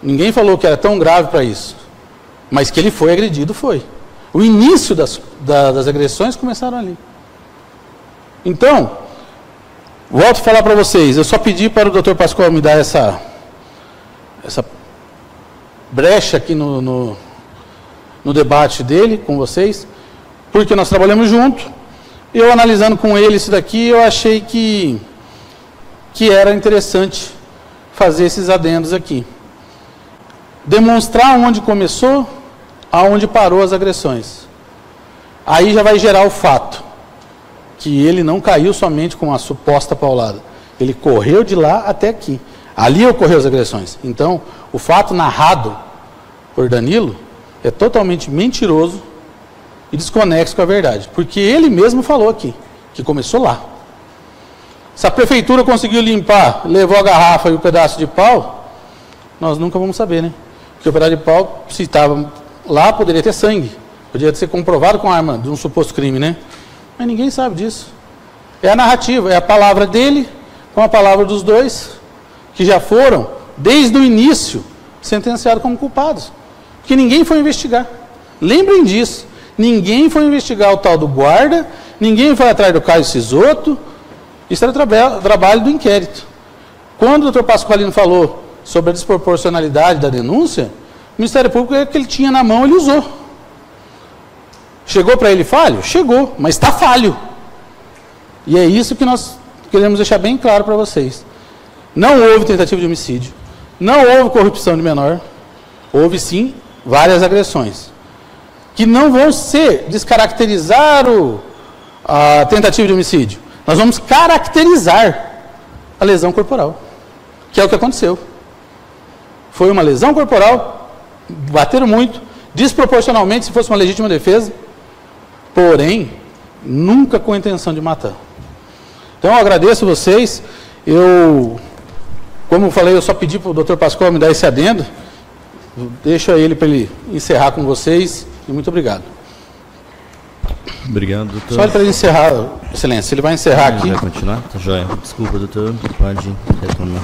Ninguém falou que era tão grave para isso. Mas que ele foi agredido, foi. O início das, da, das agressões começaram ali. Então, volto a falar para vocês. Eu só pedi para o doutor Pascoal me dar essa, essa brecha aqui no, no, no debate dele com vocês. Porque nós trabalhamos junto. Eu analisando com ele isso daqui, eu achei que... que era interessante fazer esses adendos aqui. Demonstrar onde começou, aonde parou as agressões. Aí já vai gerar o fato, que ele não caiu somente com a suposta paulada. Ele correu de lá até aqui. Ali ocorreu as agressões. Então, o fato narrado por Danilo é totalmente mentiroso e desconexo com a verdade. Porque ele mesmo falou aqui, que começou lá. Se a prefeitura conseguiu limpar, levou a garrafa e o pedaço de pau, nós nunca vamos saber, né? Porque o pedaço de pau, se estava lá, poderia ter sangue. Poderia ser comprovado com a arma de um suposto crime, né? Mas ninguém sabe disso. É a narrativa, é a palavra dele com a palavra dos dois, que já foram, desde o início, sentenciados como culpados. Porque ninguém foi investigar. Lembrem disso. Ninguém foi investigar o tal do guarda, ninguém foi atrás do Caio Sisoto. Isso era o trabalho do inquérito. Quando o doutor Pascoalino falou sobre a desproporcionalidade da denúncia, o Ministério Público é o que ele tinha na mão, ele usou. Chegou para ele falho? Chegou, mas está falho. E é isso que nós queremos deixar bem claro para vocês. Não houve tentativa de homicídio, não houve corrupção de menor, houve sim várias agressões. que não vão ser descaracterizar o, a tentativa de homicídio. Nós vamos caracterizar a lesão corporal, que é o que aconteceu. Foi uma lesão corporal, bateram muito, desproporcionalmente, se fosse uma legítima defesa, porém, nunca com a intenção de matar. Então, eu agradeço vocês. Eu, como eu falei, eu só pedi para o doutor Pascoal me dar esse adendo. Deixo a ele para ele encerrar com vocês. E muito obrigado. Obrigado, doutor. Só para ele encerrar, excelência. Ele vai encerrar aqui. Vai continuar? Joia. Desculpa, doutor. Pode retornar.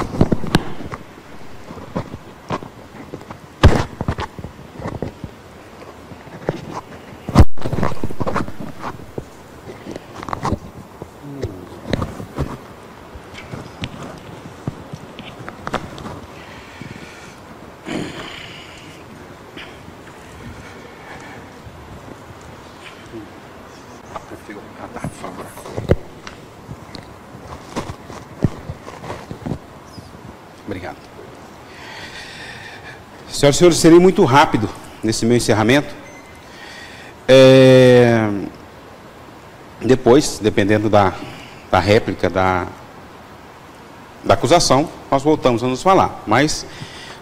Senhoras e senhores, serei muito rápido nesse meu encerramento. É... Depois, dependendo da, da réplica, da, da acusação, nós voltamos a nos falar. Mas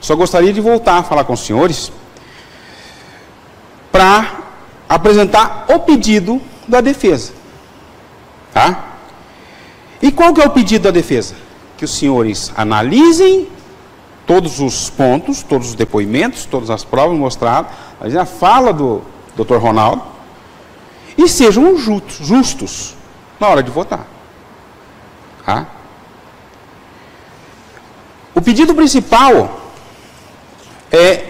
só gostaria de voltar a falar com os senhores para apresentar o pedido da defesa. Tá? E qual que é o pedido da defesa? Que os senhores analisem todos os pontos, todos os depoimentos, todas as provas mostradas, a fala do doutor Ronaldo, e sejam justos na hora de votar. Tá? O pedido principal é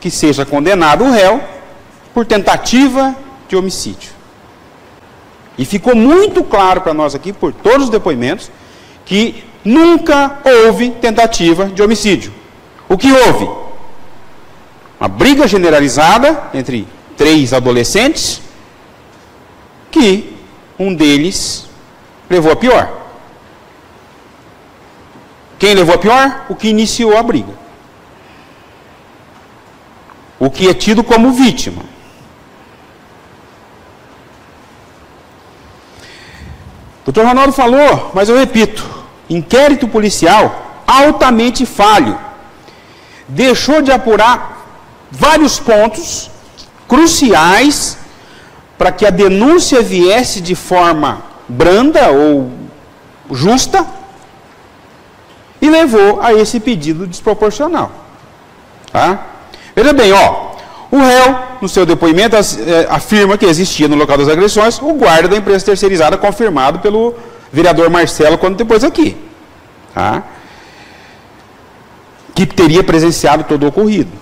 que seja condenado o réu por tentativa de homicídio. E ficou muito claro para nós aqui, por todos os depoimentos, que nunca houve tentativa de homicídio. O que houve? Uma briga generalizada entre três adolescentes, que um deles levou a pior. Quem levou a pior? O que iniciou a briga. O que é tido como vítima. O doutor Ronaldo falou, mas eu repito, inquérito policial altamente falho. Deixou de apurar vários pontos cruciais para que a denúncia viesse de forma branda ou justa e levou a esse pedido desproporcional. Tá? Veja bem, ó, o réu, no seu depoimento, afirma que existia no local das agressões o guarda da empresa terceirizada confirmado pelo vereador Marcelo, quando depois aqui, tá? Que teria presenciado todo o ocorrido.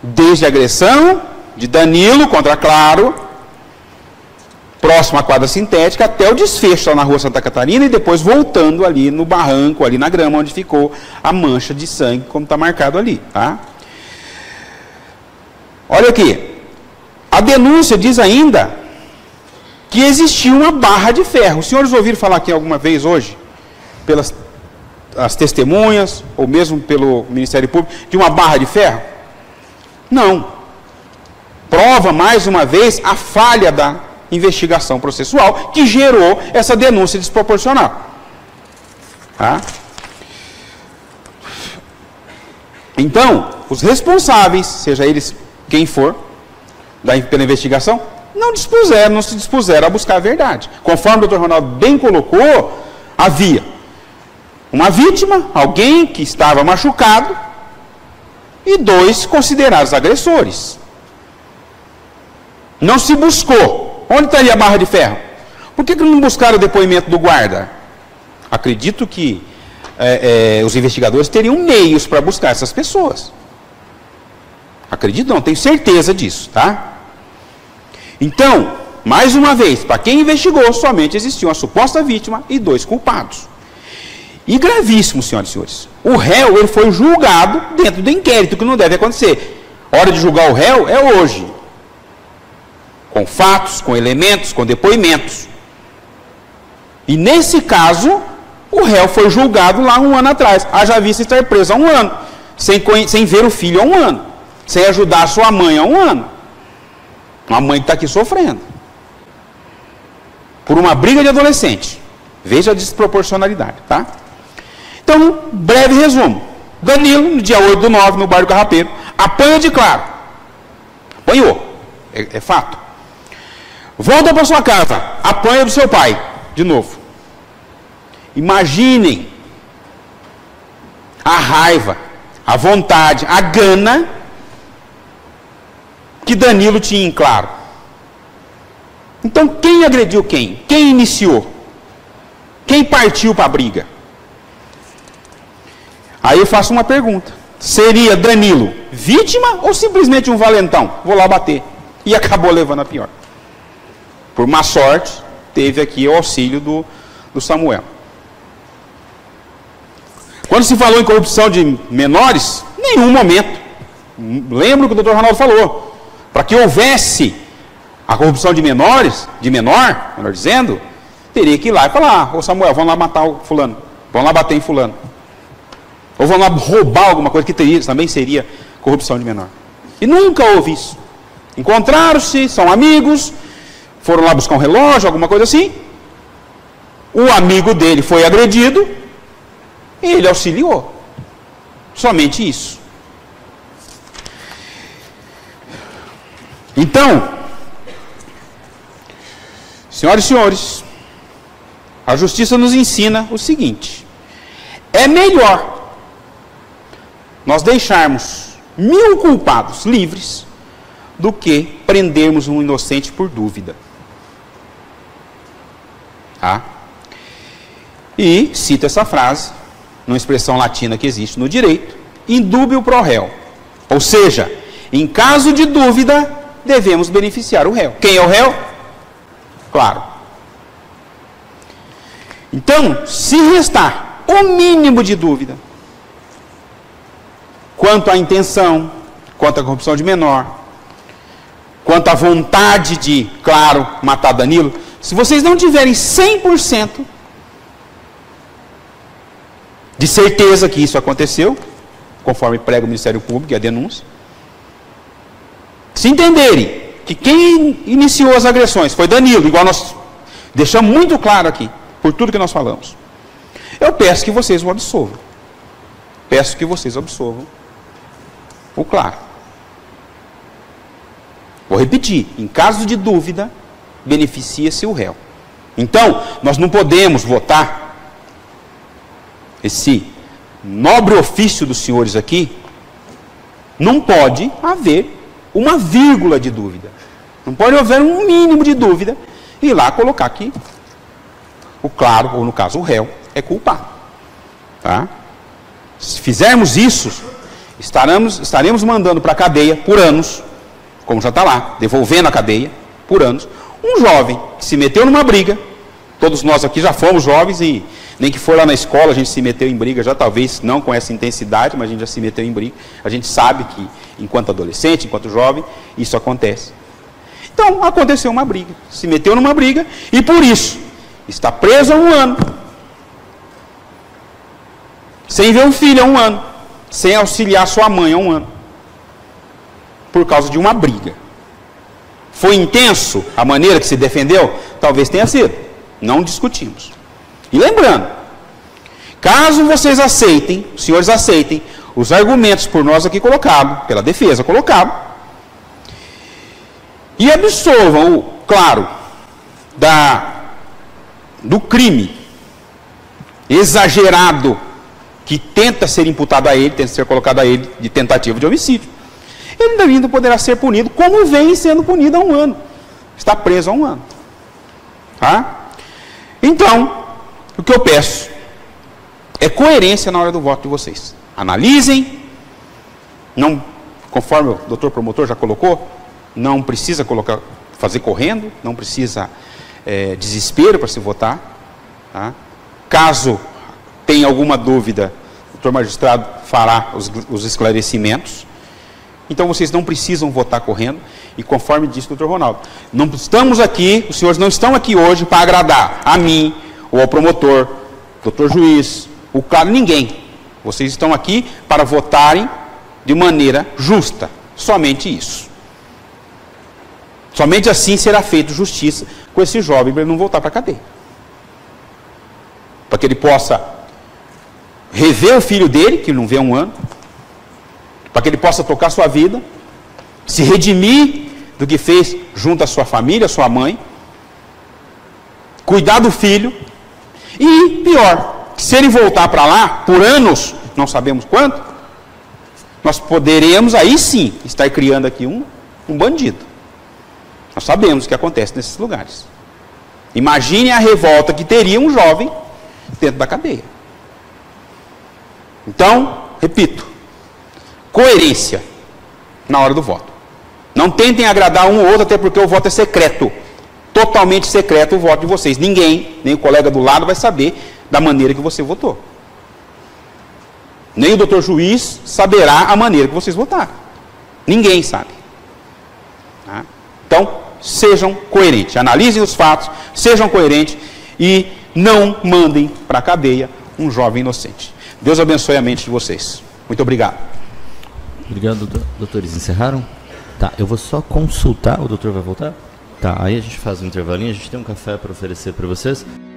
Desde a agressão de Danilo contra Claro, próximo à quadra sintética, até o desfecho lá na rua Santa Catarina e depois voltando ali no barranco, ali na grama, onde ficou a mancha de sangue, como está marcado ali, tá? Olha aqui, a denúncia diz ainda que existia uma barra de ferro. Os senhores ouviram falar aqui alguma vez hoje, pelas as testemunhas, ou mesmo pelo Ministério Público, de uma barra de ferro? Não. Prova, mais uma vez, a falha da investigação processual que gerou essa denúncia desproporcional. Tá? Então, os responsáveis, seja eles quem for, da, pela investigação, não dispuseram, não se dispuseram a buscar a verdade. Conforme o doutor Ronaldo bem colocou, havia uma vítima, alguém que estava machucado, e dois considerados agressores. Não se buscou. Onde estaria a barra de ferro? Por que que não buscaram o depoimento do guarda? Acredito que é, é, os investigadores teriam meios para buscar essas pessoas. Acredito não, tenho certeza disso, tá? Então, mais uma vez, para quem investigou, somente existiu uma suposta vítima e dois culpados. E gravíssimo, senhoras e senhores. O réu, ele foi julgado dentro do inquérito, que não deve acontecer. A hora de julgar o réu é hoje. Com fatos, com elementos, com depoimentos. E nesse caso, o réu foi julgado lá um ano atrás. Haja visto estar preso há um ano, sem, sem ver o filho há um ano, sem ajudar a sua mãe há um ano. Uma mãe que está aqui sofrendo por uma briga de adolescente. Veja a desproporcionalidade, tá? Então, breve resumo. Danilo, no dia oito do nove, no bairro Carrapeiro, apanha de Claro. Apanhou. É, é fato. Volta para sua casa. Apanha do seu pai. De novo. Imaginem a raiva, a vontade, a gana que Danilo tinha em Claro. Então, quem agrediu quem? Quem iniciou? Quem partiu para a briga? Aí eu faço uma pergunta. Seria Danilo vítima ou simplesmente um valentão? Vou lá bater. E acabou levando a pior. Por má sorte, teve aqui o auxílio do, do Samuel. Quando se falou em corrupção de menores, nenhum momento. Lembro que o doutor Ronaldo falou. Para que houvesse a corrupção de menores, de menor, melhor dizendo, teria que ir lá e falar, ah, ô Samuel, vamos lá matar o fulano, vamos lá bater em fulano. Ou vão lá roubar alguma coisa, que teria, também seria corrupção de menor. E nunca houve isso. Encontraram-se, são amigos, foram lá buscar um relógio, alguma coisa assim. O amigo dele foi agredido e ele auxiliou. Somente isso. Então, senhoras e senhores, a justiça nos ensina o seguinte. É melhor nós deixarmos mil culpados livres do que prendermos um inocente por dúvida. Tá? E cito essa frase, numa expressão latina que existe no direito, indúbio pro réu. Ou seja, em caso de dúvida, devemos beneficiar o réu. Quem é o réu? Claro. Então, se restar o mínimo de dúvida quanto à intenção, quanto à corrupção de menor, quanto à vontade de, claro, matar Danilo, se vocês não tiverem cem por cento de certeza que isso aconteceu, conforme prega o Ministério Público e a denúncia, se entenderem que quem iniciou as agressões foi Danilo, igual nós deixamos muito claro aqui, por tudo que nós falamos, eu peço que vocês o absolvam. Peço que vocês absolvam o Claro. Vou repetir, em caso de dúvida, beneficia-se o réu. Então, nós não podemos votar esse nobre ofício dos senhores aqui, não pode haver uma vírgula de dúvida. Não pode haver um mínimo de dúvida e lá colocar que o Claro, ou no caso o réu, é culpado. Tá? Se fizermos isso, estaremos, estaremos mandando para a cadeia por anos, como já está lá, devolvendo a cadeia por anos, um jovem que se meteu numa briga, todos nós aqui já fomos jovens e nem que for lá na escola a gente se meteu em briga, já talvez não com essa intensidade, mas a gente já se meteu em briga, a gente sabe que enquanto adolescente, enquanto jovem, isso acontece. Então, aconteceu uma briga, se meteu numa briga e por isso está preso há um ano, sem ver um filho há um ano, sem auxiliar sua mãe há um ano, por causa de uma briga. Foi intenso a maneira que se defendeu? Talvez tenha sido, não discutimos. E lembrando, caso vocês aceitem, os senhores aceitem, os argumentos por nós aqui colocados, pela defesa colocados, e absolvam o Claro da, do crime exagerado que tenta ser imputado a ele, tenta ser colocado a ele de tentativa de homicídio, ele ainda poderá ser punido, como vem sendo punido há um ano. Está preso há um ano. Tá? Então, o que eu peço é coerência na hora do voto de vocês. Analisem, não, conforme o doutor promotor já colocou, não precisa colocar, fazer correndo, não precisa é, desespero para se votar. Tá? Caso tenha alguma dúvida, o doutor magistrado fará os, os esclarecimentos. Então vocês não precisam votar correndo e conforme disse o doutor Ronaldo, não estamos aqui, os senhores não estão aqui hoje para agradar a mim ou ao promotor, doutor juiz, o claro, ninguém. Vocês estão aqui para votarem de maneira justa, somente isso. Somente assim será feita justiça com esse jovem para ele não voltar para a cadeia. Para que ele possa rever o filho dele, que ele não vê há um ano, para que ele possa tocar sua vida, se redimir do que fez junto à sua família, à sua mãe, cuidar do filho, e pior, se ele voltar para lá por anos, não sabemos quanto, nós poderemos aí sim estar criando aqui um, um bandido. Nós sabemos o que acontece nesses lugares. Imagine a revolta que teria um jovem dentro da cadeia. Então, repito, coerência na hora do voto. Não tentem agradar um ou outro, até porque o voto é secreto. Totalmente secreto o voto de vocês. Ninguém, nem o colega do lado, vai saber da maneira que você votou. Nem o doutor juiz saberá a maneira que vocês votaram. Ninguém sabe. Tá? Então, sejam coerentes. Analisem os fatos, sejam coerentes e não mandem para a cadeia um jovem inocente. Deus abençoe a mente de vocês. Muito obrigado. Obrigado, doutores. Encerraram? Tá, eu vou só consultar. O doutor vai voltar? Tá, aí a gente faz um intervalinho, a gente tem um café para oferecer para vocês.